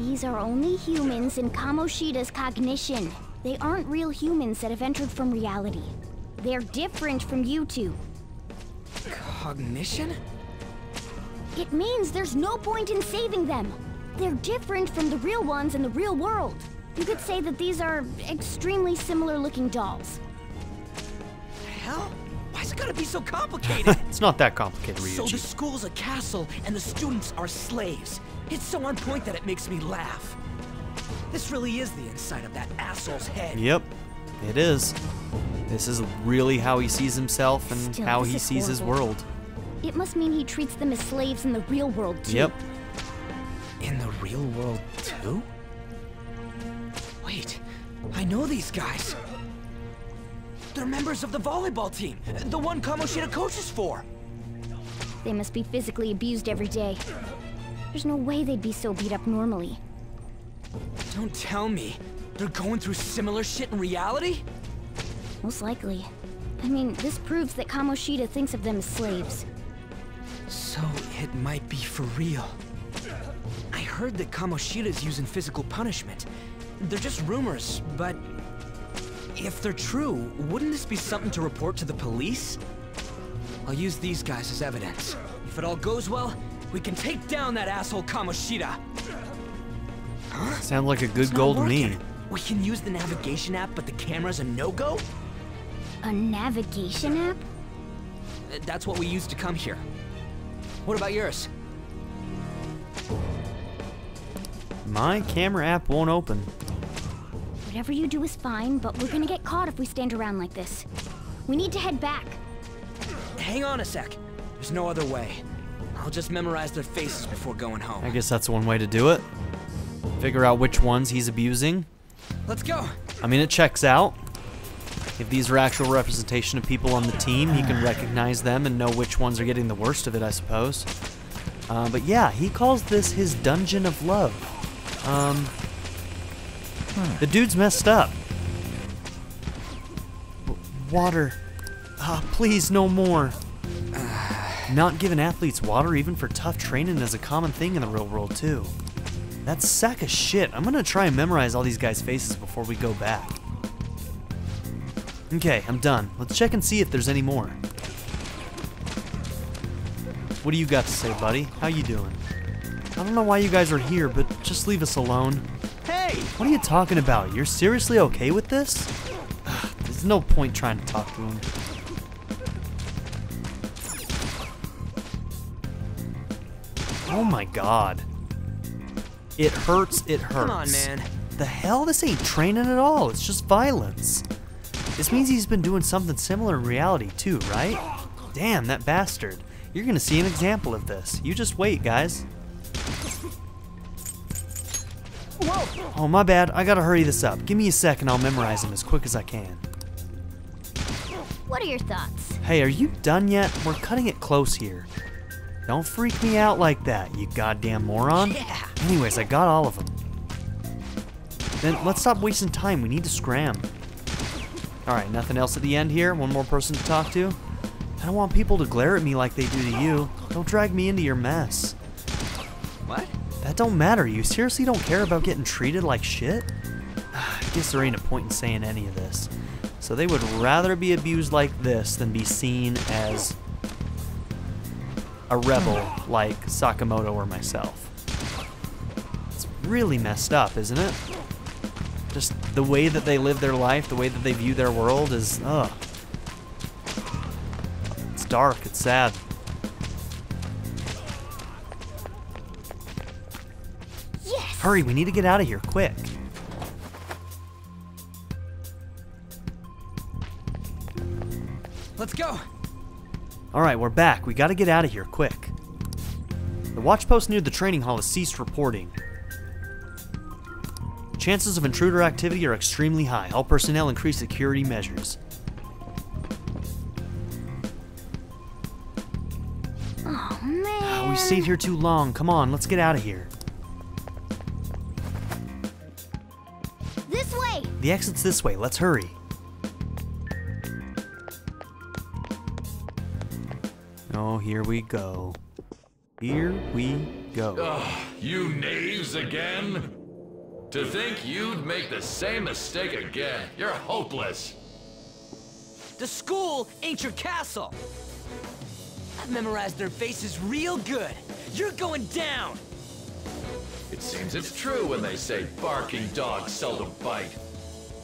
These are only humans in Kamoshida's cognition. They aren't real humans that have entered from reality. They're different from you two. Cognition? It means there's no point in saving them. They're different from the real ones in the real world. You could say that these are extremely similar looking dolls. The hell? Why's it gotta be so complicated? It's not that complicated, Ryuji. So the school's a castle and the students are slaves. It's so on point that it makes me laugh. This really is the inside of that asshole's head. Yep, it is. This is really how he sees himself and Still, how he sees his world. It must mean he treats them as slaves in the real world, too. Yep. In the real world, too? Wait, I know these guys. They're members of the volleyball team, the one Kamoshida coaches for. They must be physically abused every day. There's no way they'd be so beat up normally. Don't tell me. They're going through similar shit in reality? Most likely. I mean, this proves that Kamoshida thinks of them as slaves. So it might be for real. I heard that Kamoshida's using physical punishment. They're just rumors, but... if they're true, wouldn't this be something to report to the police? I'll use these guys as evidence. If it all goes well, we can take down that asshole Kamoshida! Huh? Sounds like a good goal to me. We can use the navigation app, but the camera's a no-go? A navigation app? That's what we used to come here. What about yours? My camera app won't open. Whatever you do is fine, but we're gonna get caught if we stand around like this. We need to head back. Hang on a sec. There's no other way. I'll just memorize their faces before going home. I guess that's one way to do it. Figure out which ones he's abusing. Let's go. I mean, it checks out. If these are actual representation of people on the team, he can recognize them and know which ones are getting the worst of it, I suppose. Uh, but yeah, he calls this his Dungeon of Love. Um, the dude's messed up. B- water. Ah, please, no more. Not giving athletes water even for tough training is a common thing in the real world, too. That sack of shit. I'm gonna try and memorize all these guys' faces before we go back. Okay, I'm done. Let's check and see if there's any more. What do you got to say, buddy? How you doing? I don't know why you guys are here, but just leave us alone. Hey! What are you talking about? You're seriously okay with this? Ugh, there's no point trying to talk to him. Oh my god. It hurts, it hurts. Come on, man. The hell? This ain't training at all. It's just violence. This means he's been doing something similar in reality, too, right? Damn, that bastard. You're gonna see an example of this. You just wait, guys. Whoa. Oh, my bad. I gotta hurry this up. Give me a second. I'll memorize him as quick as I can. What are your thoughts? Hey, are you done yet? We're cutting it close here. Don't freak me out like that, you goddamn moron. Yeah. Anyways, I got all of them. Then let's stop wasting time. We need to scram. Alright, nothing else at the end here? One more person to talk to? I don't want people to glare at me like they do to you. Don't drag me into your mess. What? That don't matter. You seriously don't care about getting treated like shit? I guess there ain't a point in saying any of this. So they would rather be abused like this than be seen as a rebel like Sakamoto or myself. It's really messed up, isn't it? Just the way that they live their life, the way that they view their world is, ugh. It's dark, it's sad. Yes. Hurry, we need to get out of here, quick. Let's go. Alright, we're back. We gotta get out of here, quick. The watch post near the training hall has ceased reporting. Chances of intruder activity are extremely high. All personnel increase security measures. Oh, man. We stayed here too long. Come on, let's get out of here. This way! The exit's this way. Let's hurry. Oh, here we go. Here we go. Ugh, you knaves again? To think you'd make the same mistake again. You're hopeless. The school ain't your castle. I've memorized their faces real good. You're going down. It seems it's true when they say barking dogs seldom bite.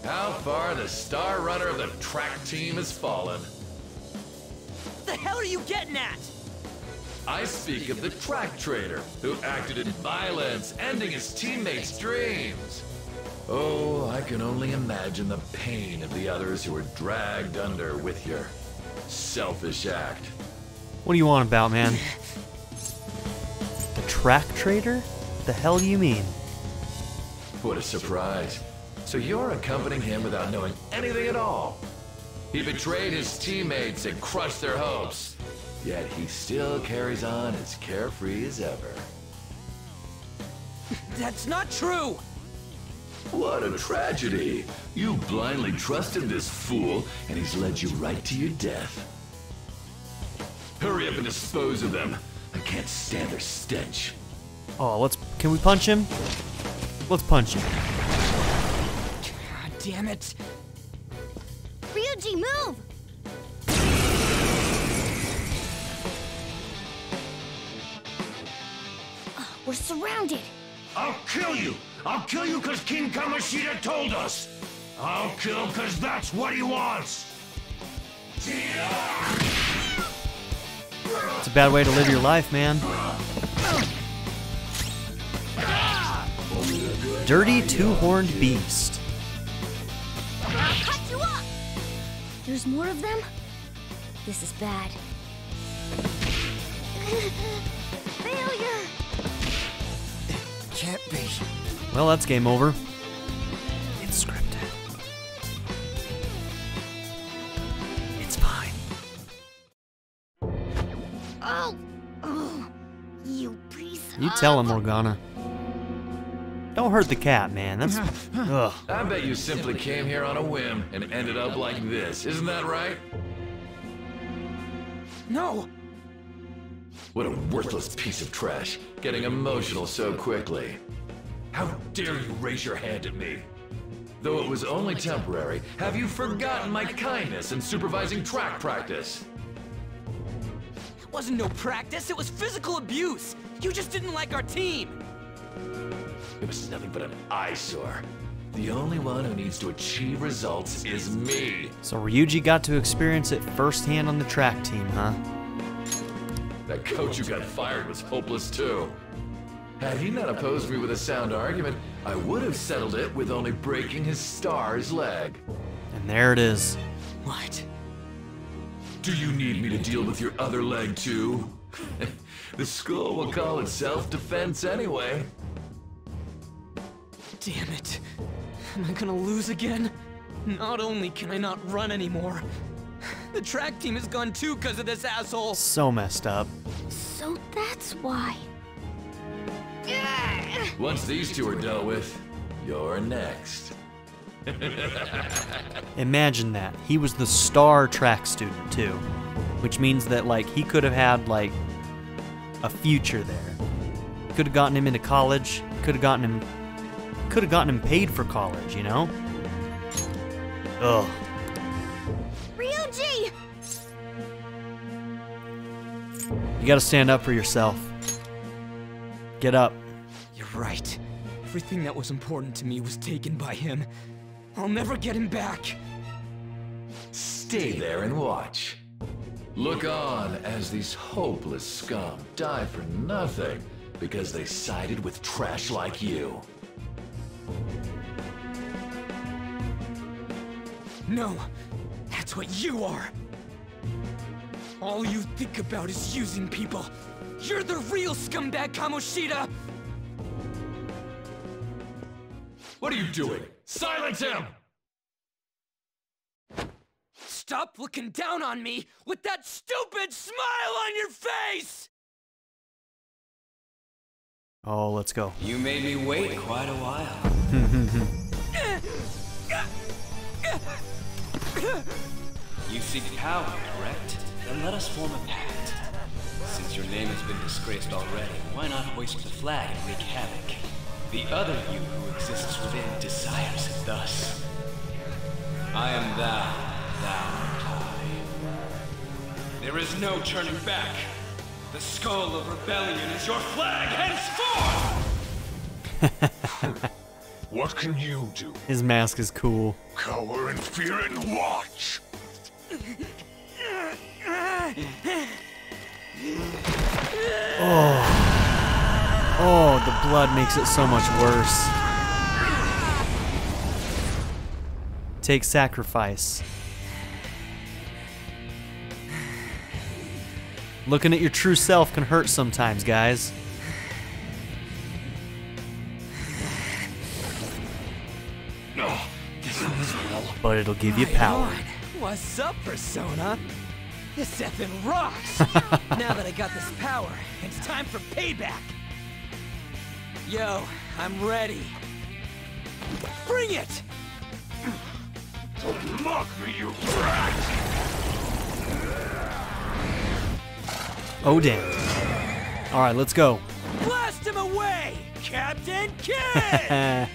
How far the star runner of the track team has fallen. What the hell are you getting at? I speak of the track traitor who acted in violence, ending his teammates' dreams. Oh, I can only imagine the pain of the others who were dragged under with your selfish act. What do you want about, man? The track traitor? The hell do you mean? What a surprise. So you're accompanying him without knowing anything at all. He betrayed his teammates and crushed their hopes. Yet he still carries on as carefree as ever. That's not true! What a tragedy! You blindly trusted this fool, and he's led you right to your death. Hurry up and dispose of them. I can't stand their stench. Oh, let's... Can we punch him? Let's punch him. God damn it! Ryuji, move! Uh, we're surrounded. I'll kill you! I'll kill you because King Kamoshida told us! I'll kill because that's what he wants! It's a bad way to live your life, man. Dirty two-horned beast. I'll cut you up! There's more of them? This is bad. Failure! It can't be. Well, that's game over. It's scripted. It's fine. Oh! Ugh. You piece of... You tell him, Morgana. Don't hurt the cat, man. That's... Ugh. I bet you simply came here on a whim and ended up like this. Isn't that right? No! What a worthless piece of trash. Getting emotional so quickly. How dare you raise your hand at me? Though it was only temporary, have you forgotten my kindness in supervising track practice? It wasn't no practice. It was physical abuse. You just didn't like our team. It was nothing but an eyesore. The only one who needs to achieve results is me. So Ryuji got to experience it firsthand on the track team, huh? That coach who got fired was hopeless too. Had he not opposed me with a sound argument, I would have settled it with only breaking his star's leg. And there it is. What? Do you need me to deal with your other leg too? The school will call it self-defense anyway. Damn it. Am I gonna lose again? Not only can I not run anymore, the track team has gone too because of this asshole. So messed up. So that's why. Once these two are dealt with, you're next. Imagine that. He was the star track student too. Which means that like he could have had like a future there. could have gotten him into college, could have gotten him, could have gotten him paid for college, you know? Ugh. Ryuji! You gotta stand up for yourself. Get up. You're right. Everything that was important to me was taken by him. I'll never get him back. Stay there and watch. Look on as these hopeless scum die for nothing because they sided with trash like you. No, that's what you are. All you think about is using people. You're the real scumbag, Kamoshida! What are you doing? Silence him! Stop looking down on me with that stupid smile on your face! Oh, let's go. You made me wait quite a while. You seek power, correct? Then let us form a pact. Since your name has been disgraced already, why not hoist the flag and wreak havoc? The other you who exists within desires it thus. I am thou. There is no turning back. The skull of rebellion is your flag henceforth! What can you do? His mask is cool. Cower in fear and watch! Oh. Oh, the blood makes it so much worse. Take sacrifice. Looking at your true self can hurt sometimes, guys. No, this is real. But it'll give you power. Right on. What's up, Persona? This effing rocks! Now that I got this power, it's time for payback! Yo, I'm ready. Bring it! Don't mock me, you brat! Oh, damn. All right, let's go. Blast him away, Captain Kidd!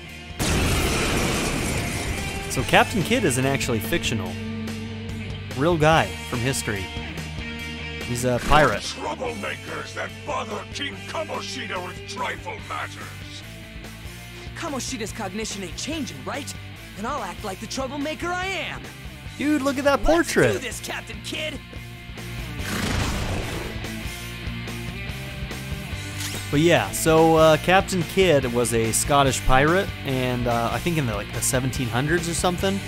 So Captain Kidd isn't actually fictional. Real guy from history. He's a pirate. Troublemakers that bother King Kamoshida with trifle matters. Kamoshida's cognition ain't changing, right? And I'll act like the troublemaker I am. Dude, look at that let's portrait. Let's do this, Captain Kidd. But yeah, so uh, Captain Kidd was a Scottish pirate, and uh, I think in the, like the seventeen hundreds or something,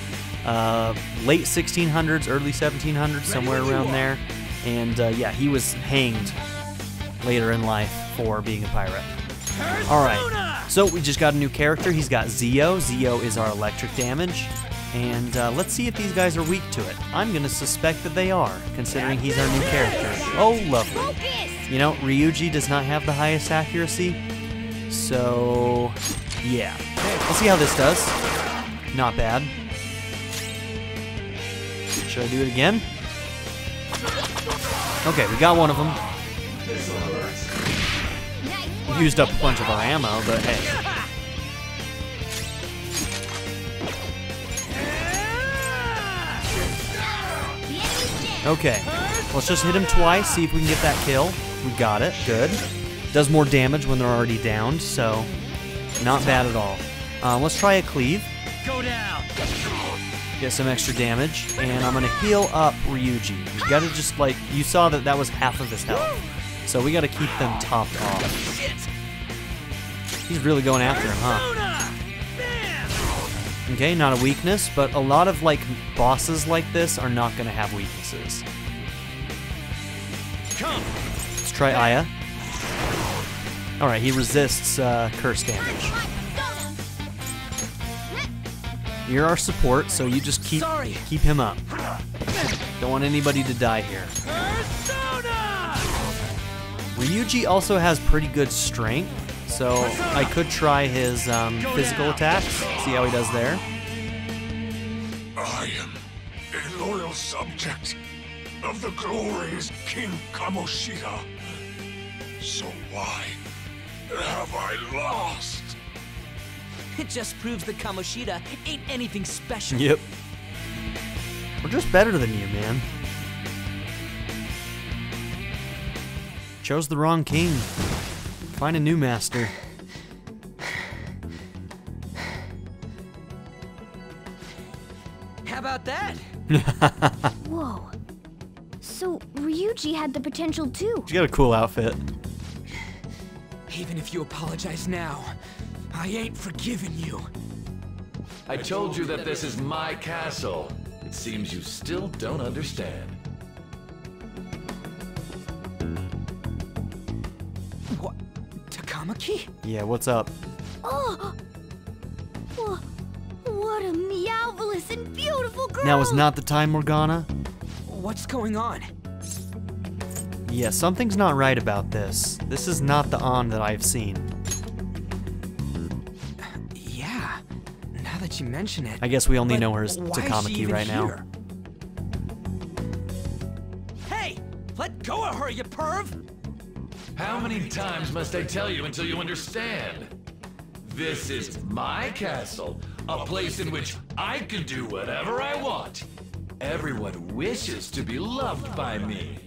uh, late sixteen hundreds, early seventeen hundreds, somewhere around there. And uh, yeah, he was hanged later in life for being a pirate. All right, so we just got a new character. He's got Zeo. Zeo is our electric damage, and uh, let's see if these guys are weak to it. I'm gonna suspect that they are, considering he's our new character. Oh, lovely. You know, Ryuji does not have the highest accuracy, so yeah. Let's see how this does. Not bad. Should I do it again? Okay, we got one of them. Used up a bunch of our ammo, but hey. Okay, let's just hit him twice, see if we can get that kill. We got it, good. Does more damage when they're already downed, so not bad at all. Uh, let's try a cleave. Go down. Get some extra damage, and I'm gonna heal up Ryuji. You gotta just like, you saw that that was half of his health, so we gotta keep them topped off. He's really going after him, huh? Okay, not a weakness, but a lot of like bosses like this are not gonna have weaknesses. Come. Let's try Aya. Alright, he resists uh, curse damage. You're our support, so you just keep Sorry. keep him up. Don't want anybody to die here. Persona! Ryuji also has pretty good strength, so Persona. I could try his um, physical attacks. See how he does there. I am a loyal subject of the glorious King Kamoshida. So why have I lost? It just proves the Kamoshida ain't anything special. Yep. We're just better than you, man. Chose the wrong king. Find a new master. How about that? Whoa. So Ryuji had the potential too. She got a cool outfit. Even if you apologize now, I ain't forgiving you. I told you that this is my castle. It seems you still don't understand. What? Takamaki? Yeah, what's up? Oh! Wh what a meowvelous and beautiful girl! Now is not the time, Morgana. What's going on? Yeah, something's not right about this. This is not the An that I've seen. You mention it. I guess we only know her as Takamaki right now. Hey, let go of her, you perv! How many times must I tell you until you understand? This is my castle, a place in which I can do whatever I want. Everyone wishes to be loved by me.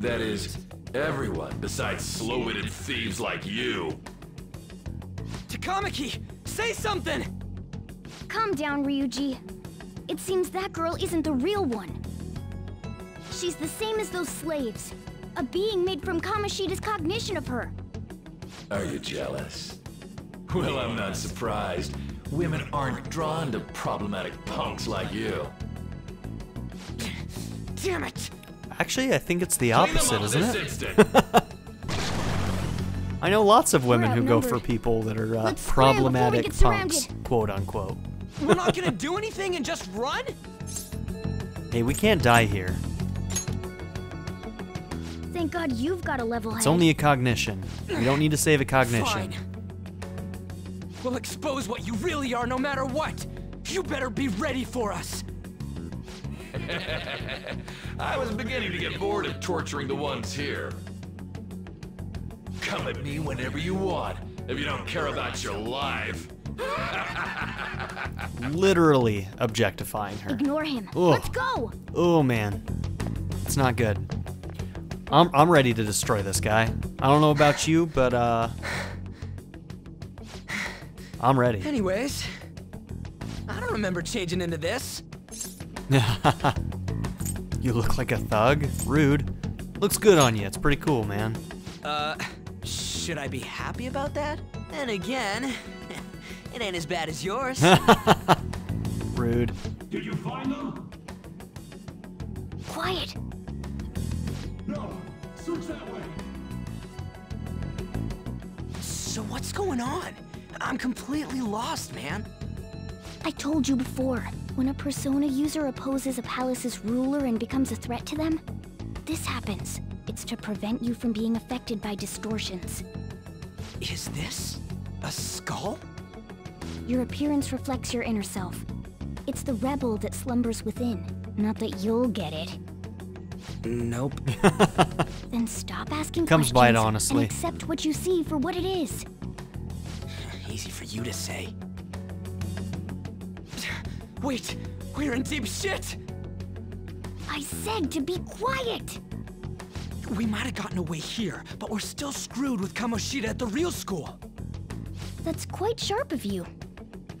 That is, everyone besides slow-witted thieves like you. Takamaki! Say something! Calm down, Ryuji. It seems that girl isn't the real one. She's the same as those slaves. A being made from Kamoshida's cognition of her. Are you jealous? Well, I'm not surprised. Women aren't drawn to problematic punks like you. Damn it! Actually, I think it's the opposite, isn't it? I know lots of women who go for people that are uh, problematic punks, quote unquote. We're not gonna do anything and just run? Hey, we can't die here. Thank God you've got a level head. It's only a cognition. We don't need to save a cognition. Fine. We'll expose what you really are no matter what. You better be ready for us. I was beginning to get bored of torturing the ones here. Come at me whenever you want, if you don't care about your life. Literally objectifying her. Ignore him. Ugh. Let's go. Oh man, it's not good. I'm I'm ready to destroy this guy. I don't know about you, but uh, I'm ready. Anyways, I don't remember changing into this. You look like a thug. Rude. Looks good on you. It's pretty cool, man. Uh. Should I be happy about that? Then again, it ain't as bad as yours. Rude. Did you find them? Quiet. No, search that way. So what's going on? I'm completely lost, man. I told you before, when a persona user opposes a palace's ruler and becomes a threat to them, this happens. It's to prevent you from being affected by distortions. Is this a skull? Your appearance reflects your inner self. It's the rebel that slumbers within. Not that you'll get it. Nope. Then stop asking Comes questions by it, honestly. And accept what you see for what it is. Easy for you to say. Wait, we're in deep shit! I said to be quiet! We might have gotten away here, but we're still screwed with Kamoshida at the real school. That's quite sharp of you,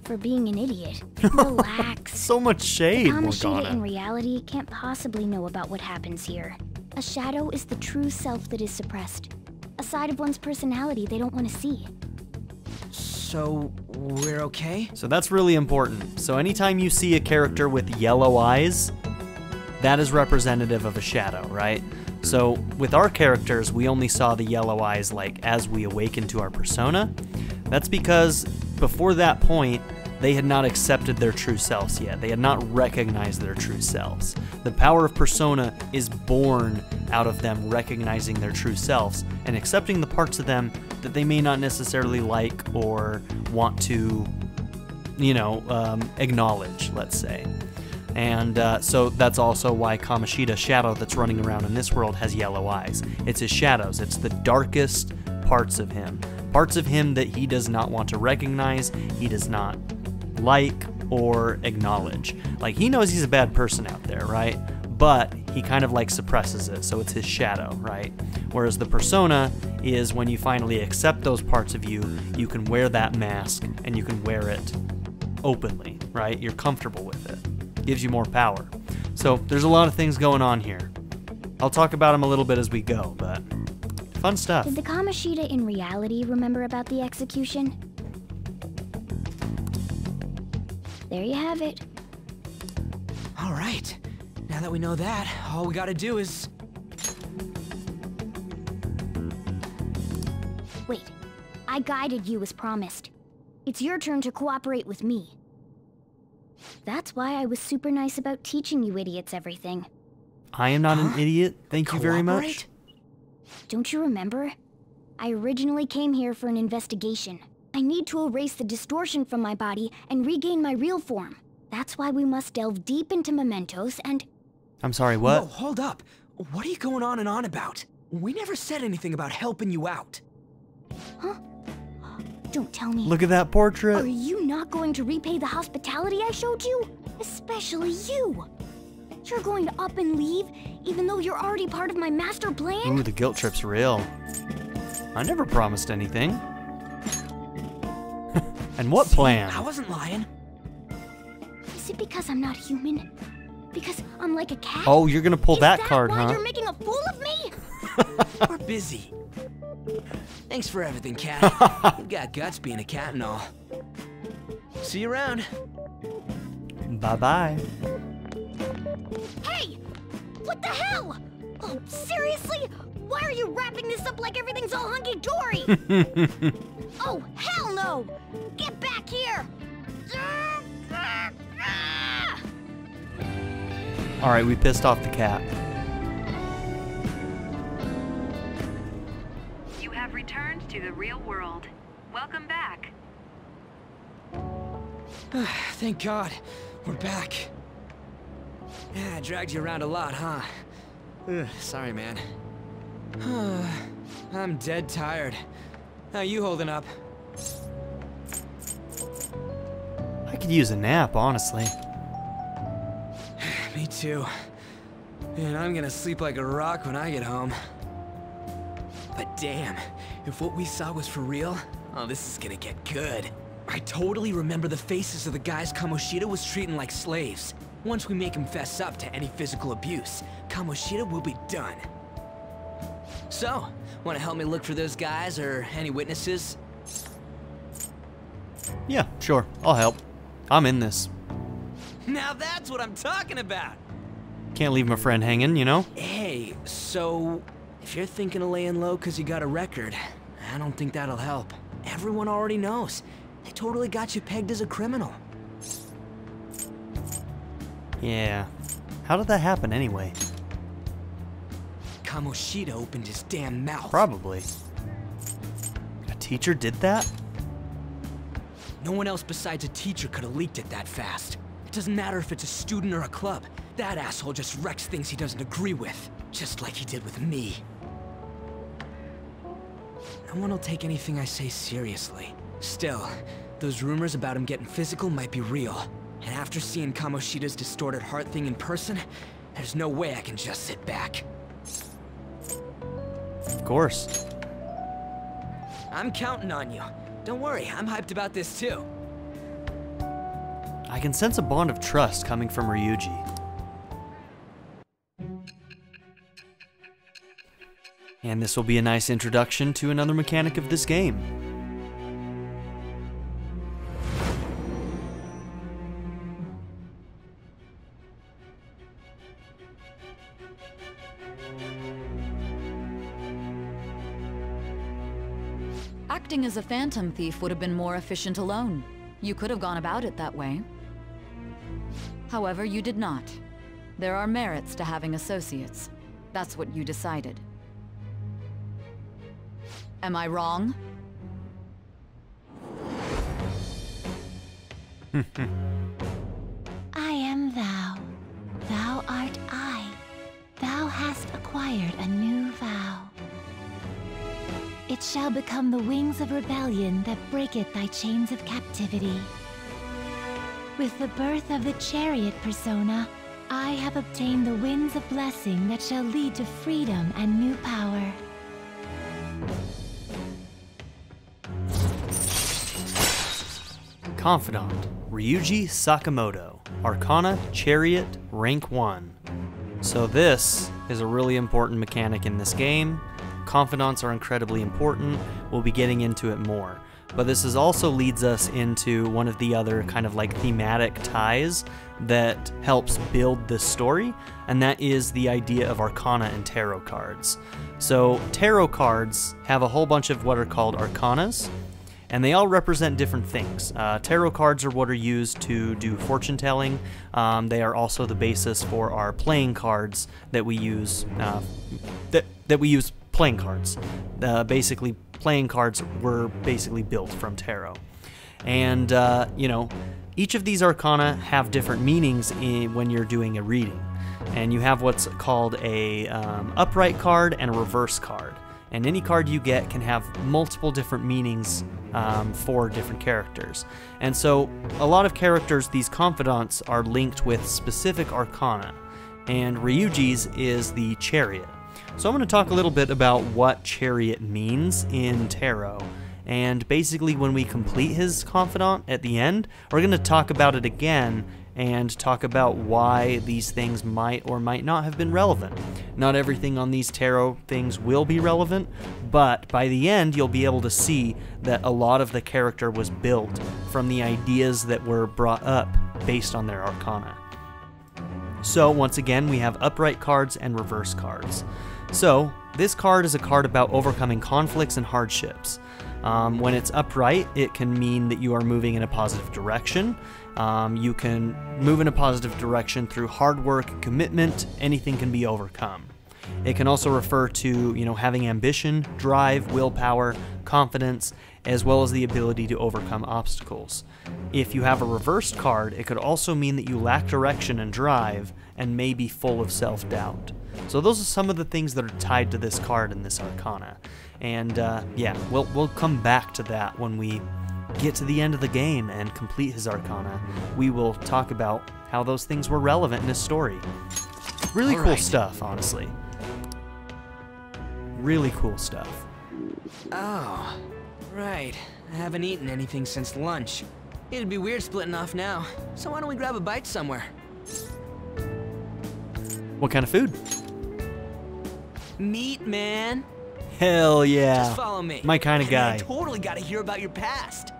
for being an idiot. Relax. So much shade, Morgana. Kamoshida in reality can't possibly know about what happens here. A shadow is the true self that is suppressed. A side of one's personality they don't want to see. So, we're okay? So that's really important. So anytime you see a character with yellow eyes, that is representative of a shadow, right? So, with our characters, we only saw the yellow eyes, like, as we awaken to our persona. That's because, before that point, they had not accepted their true selves yet. They had not recognized their true selves. The power of persona is born out of them recognizing their true selves and accepting the parts of them that they may not necessarily like or want to, you know, um, acknowledge, let's say. and uh, so that's also why Kamoshida's shadow that's running around in this world has yellow eyes. It's his shadows. It's the darkest parts of him. Parts of him that he does not want to recognize, he does not like or acknowledge. Like, he knows he's a bad person out there, right? But he kind of like suppresses it, so it's his shadow, right? Whereas the persona is when you finally accept those parts of you, you can wear that mask and you can wear it openly, right? You're comfortable with it. Gives you more power. So there's a lot of things going on here. I'll talk about them a little bit as we go, but fun stuff. Did the Kamoshida in reality remember about the execution? There you have it. All right. Now that we know that, all we gotta do is... Wait. I guided you as promised. It's your turn to cooperate with me. That's why I was super nice about teaching you idiots everything. I am not huh? an idiot, thank cooperate? you very much. Don't you remember? I originally came here for an investigation. I need to erase the distortion from my body and regain my real form. That's why we must delve deep into mementos and... I'm sorry, what? Whoa, hold up. What are you going on and on about? We never said anything about helping you out. Huh? Don't tell me. Look at that portrait. Are you not going to repay the hospitality I showed you? Especially you. You're going to up and leave, even though you're already part of my master plan? Ooh, the guilt trip's real. I never promised anything. And what See, plan? I wasn't lying. Is it because I'm not human? Because I'm like a cat? Oh, you're gonna pull Is that, that card, why huh? You're making a fool of me? We're busy. Thanks for everything, cat. You've got guts being a cat and all. See you around. Bye-bye. Hey! What the hell? Oh, seriously? Why are you wrapping this up like everything's all hunky-dory? Oh, hell no! Get back here! Alright, we pissed off the cat. You have returned to the real world. Welcome back. Thank God. We're back. Yeah, I dragged you around a lot, huh? Ugh, sorry, man. I'm dead tired. How you holding up? I could use a nap, honestly. Me too. And I'm gonna sleep like a rock when I get home. But damn, if what we saw was for real, oh, this is gonna get good. I totally remember the faces of the guys Kamoshida was treating like slaves. Once we make him fess up to any physical abuse, Kamoshida will be done. So, wanna help me look for those guys or any witnesses? Yeah, sure. I'll help. I'm in this. Now that's what I'm talking about! Can't leave my friend hanging, you know? Hey, so... if you're thinking of laying low because you got a record, I don't think that'll help. Everyone already knows. They totally got you pegged as a criminal. Yeah. How did that happen anyway? Kamoshida opened his damn mouth. Probably. A teacher did that? No one else besides a teacher could have leaked it that fast. It doesn't matter if it's a student or a club. That asshole just wrecks things he doesn't agree with. Just like he did with me. No one will take anything I say seriously. Still, those rumors about him getting physical might be real. And after seeing Kamoshida's distorted heart thing in person, there's no way I can just sit back. Of course. I'm counting on you. Don't worry, I'm hyped about this too. I can sense a bond of trust coming from Ryuji. And this will be a nice introduction to another mechanic of this game. Acting as a phantom thief would have been more efficient alone. You could have gone about it that way. However, you did not. There are merits to having associates. That's what you decided. Am I wrong? I am thou. acquired a new vow. It shall become the wings of rebellion that breaketh thy chains of captivity. With the birth of the Chariot Persona, I have obtained the winds of blessing that shall lead to freedom and new power. Confidant, Ryuji Sakamoto, Arcana Chariot, Rank one. So this is a really important mechanic in this game. Confidants are incredibly important. We'll be getting into it more. But this is also leads us into one of the other kind of like thematic ties that helps build this story, and that is the idea of arcana and tarot cards. So tarot cards have a whole bunch of what are called arcanas, and they all represent different things. Uh, tarot cards are what are used to do fortune telling. Um, they are also the basis for our playing cards that we use. Uh, that that we use playing cards. Uh, basically, playing cards were basically built from tarot, and uh, you know, each of these arcana have different meanings in, when you're doing a reading, and you have what's called a um, upright card and a reverse card. And any card you get can have multiple different meanings um, for different characters. And so a lot of characters, these confidants, are linked with specific arcana, and Ryuji's is the Chariot. So I'm going to talk a little bit about what Chariot means in tarot. And basically when we complete his confidant at the end, we're going to talk about it again and talk about why these things might or might not have been relevant. Not everything on these tarot things will be relevant, but by the end you'll be able to see that a lot of the character was built from the ideas that were brought up based on their arcana. So once again, we have upright cards and reverse cards. So this card is a card about overcoming conflicts and hardships. Um, when it's upright, it can mean that you are moving in a positive direction. Um, you can move in a positive direction through hard work, commitment, anything can be overcome. It can also refer to, you know, having ambition, drive, willpower, confidence, as well as the ability to overcome obstacles. If you have a reversed card, it could also mean that you lack direction and drive and may be full of self-doubt. So those are some of the things that are tied to this card and this arcana. And uh, yeah, we'll, we'll come back to that when we get to the end of the game and complete his arcana. We will talk about how those things were relevant in his story. Really All cool right. stuff, honestly. Really cool stuff. Oh, right. I haven't eaten anything since lunch. It'd be weird splitting off now, so why don't we grab a bite somewhere? What kind of food? Meat, man. Hell yeah. Just follow me. My kind of guy. I totally gotta hear about your past.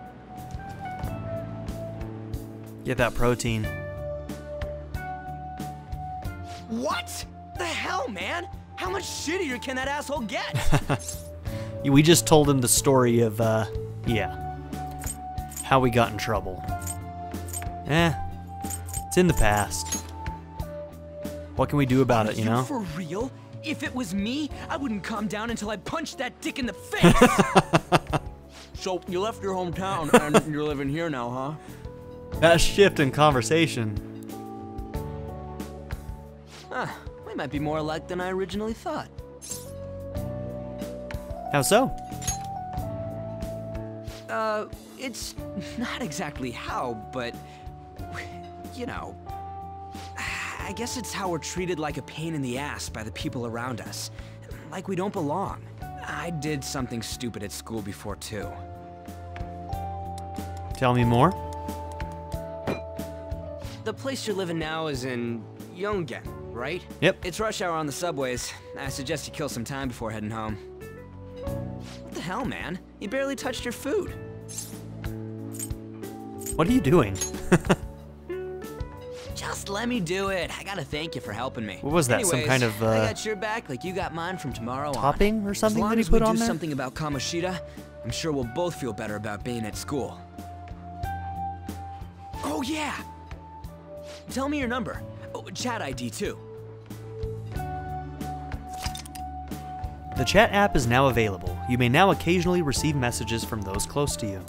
Get that protein. What the hell, man? How much shittier can that asshole get? We just told him the story of, uh, yeah, how we got in trouble. Eh, it's in the past. What can we do about it, you know? For real? If it was me, I wouldn't calm down until I punched that dick in the face! So, you left your hometown and you're living here now, huh? That shift in conversation. Huh, we might be more alike than I originally thought. How so? Uh, it's not exactly how, but, you know, I guess it's how we're treated like a pain in the ass by the people around us. Like we don't belong. I did something stupid at school before, too. Tell me more. The place you're living now is in Yongen, right? Yep. It's rush hour on the subways. I suggest you kill some time before heading home. What the hell, man? You barely touched your food. What are you doing? Just let me do it. I gotta thank you for helping me. What was that? Anyways, some kind of uh, I got your back like you got mine from tomorrow topping on. Or something that he put on there? As long as we do something about Kamoshida, I'm sure we'll both feel better about being at school. Oh yeah. Tell me your number. Oh, chat I D too. The chat app is now available. You may now occasionally receive messages from those close to you.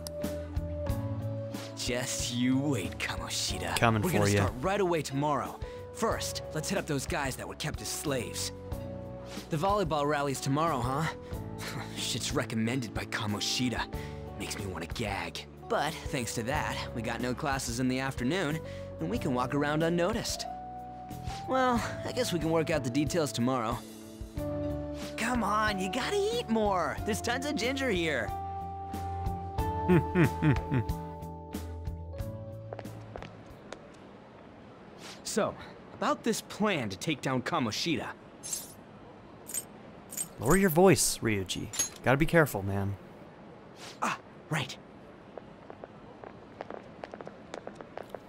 Just you wait, Kamoshida. Coming for you. We're gonna start right away tomorrow. First, let's hit up those guys that were kept as slaves. The volleyball rally's tomorrow, huh? Shit's recommended by Kamoshida. Makes me want to gag. But thanks to that, we got no classes in the afternoon, and we can walk around unnoticed. Well, I guess we can work out the details tomorrow. Come on, you gotta eat more! There's tons of ginger here! So, about this plan to take down Kamoshida. Lower your voice, Ryuji. Gotta be careful, man. Ah, right.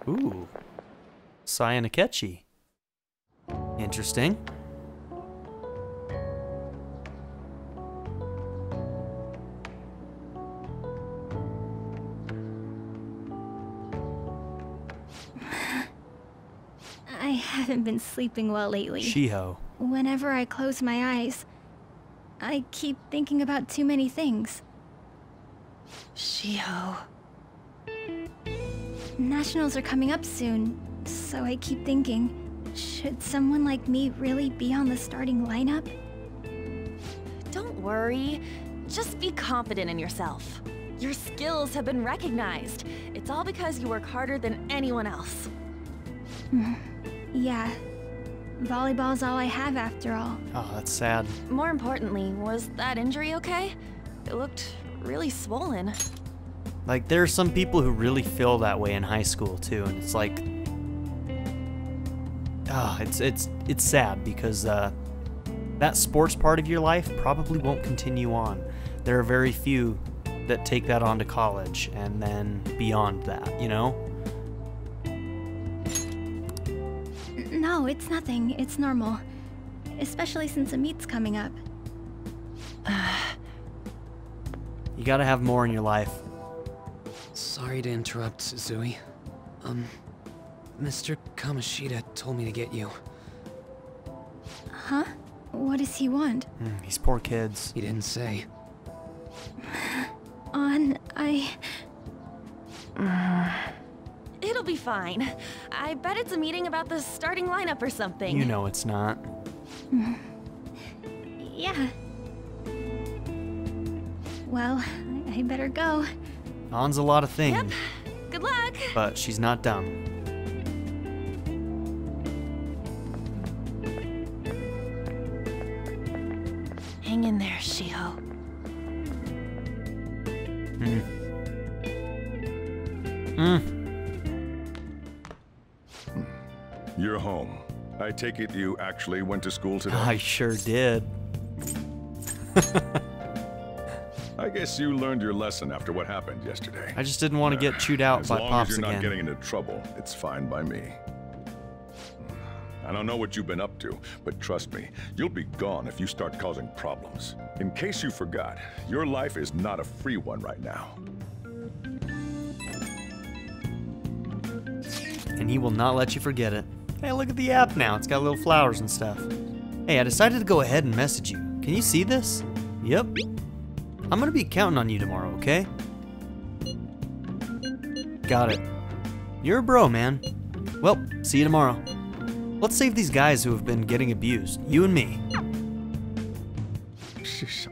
Ooh. Sayanakechi. Interesting. I haven't been sleeping well lately. Shiho. Whenever I close my eyes, I keep thinking about too many things. Shiho. Nationals are coming up soon, so I keep thinking, should someone like me really be on the starting lineup? Don't worry. Just be confident in yourself. Your skills have been recognized. It's all because you work harder than anyone else. Yeah. Volleyball's all I have after all. Oh, that's sad. More importantly, was that injury okay? It looked really swollen. Like, there are some people who really feel that way in high school, too, and it's like... Ah, oh, it's, it's, it's sad, because uh, that sports part of your life probably won't continue on. There are very few that take that on to college, and then beyond that, you know? No, it's nothing. It's normal. Especially since a meet's coming up. You gotta have more in your life. Sorry to interrupt, Suzui. Um, Mister Kamoshida told me to get you. Huh? What does he want? Mm, these poor kids. He didn't say. On, I... It'll be fine. I bet it's a meeting about the starting lineup or something. You know it's not. Yeah. Well, I better go. On's a lot of things. Yep. Good luck. But she's not dumb. Hang in there, Shiho. Mm. Mm. You're home. I take it you actually went to school today? I sure did. I guess you learned your lesson after what happened yesterday. I just didn't want to get chewed out by Pops again. As long as you're not getting into trouble, it's fine by me. I don't know what you've been up to, but trust me, you'll be gone if you start causing problems. In case you forgot, your life is not a free one right now. And he will not let you forget it. Hey, look at the app now. It's got little flowers and stuff. Hey, I decided to go ahead and message you. Can you see this? Yep. I'm gonna be counting on you tomorrow, okay? Got it. You're a bro, man. Well, see you tomorrow. Let's save these guys who have been getting abused. You and me.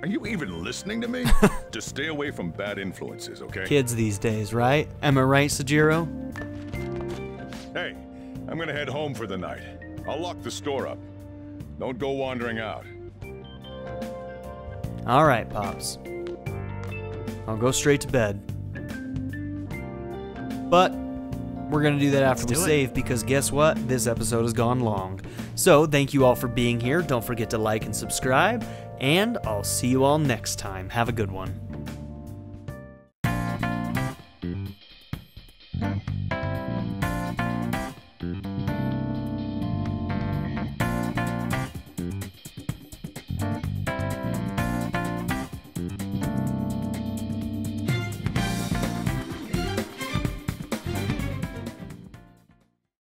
Are you even listening to me? Just stay away from bad influences, okay? Kids these days, right? Am I right, Sojiro? Hey, I'm gonna head home for the night. I'll lock the store up. Don't go wandering out. All right, Pops. I'll go straight to bed. But we're gonna do that after we save, because guess what? This episode has gone long. So thank you all for being here. Don't forget to like and subscribe, and I'll see you all next time. Have a good one.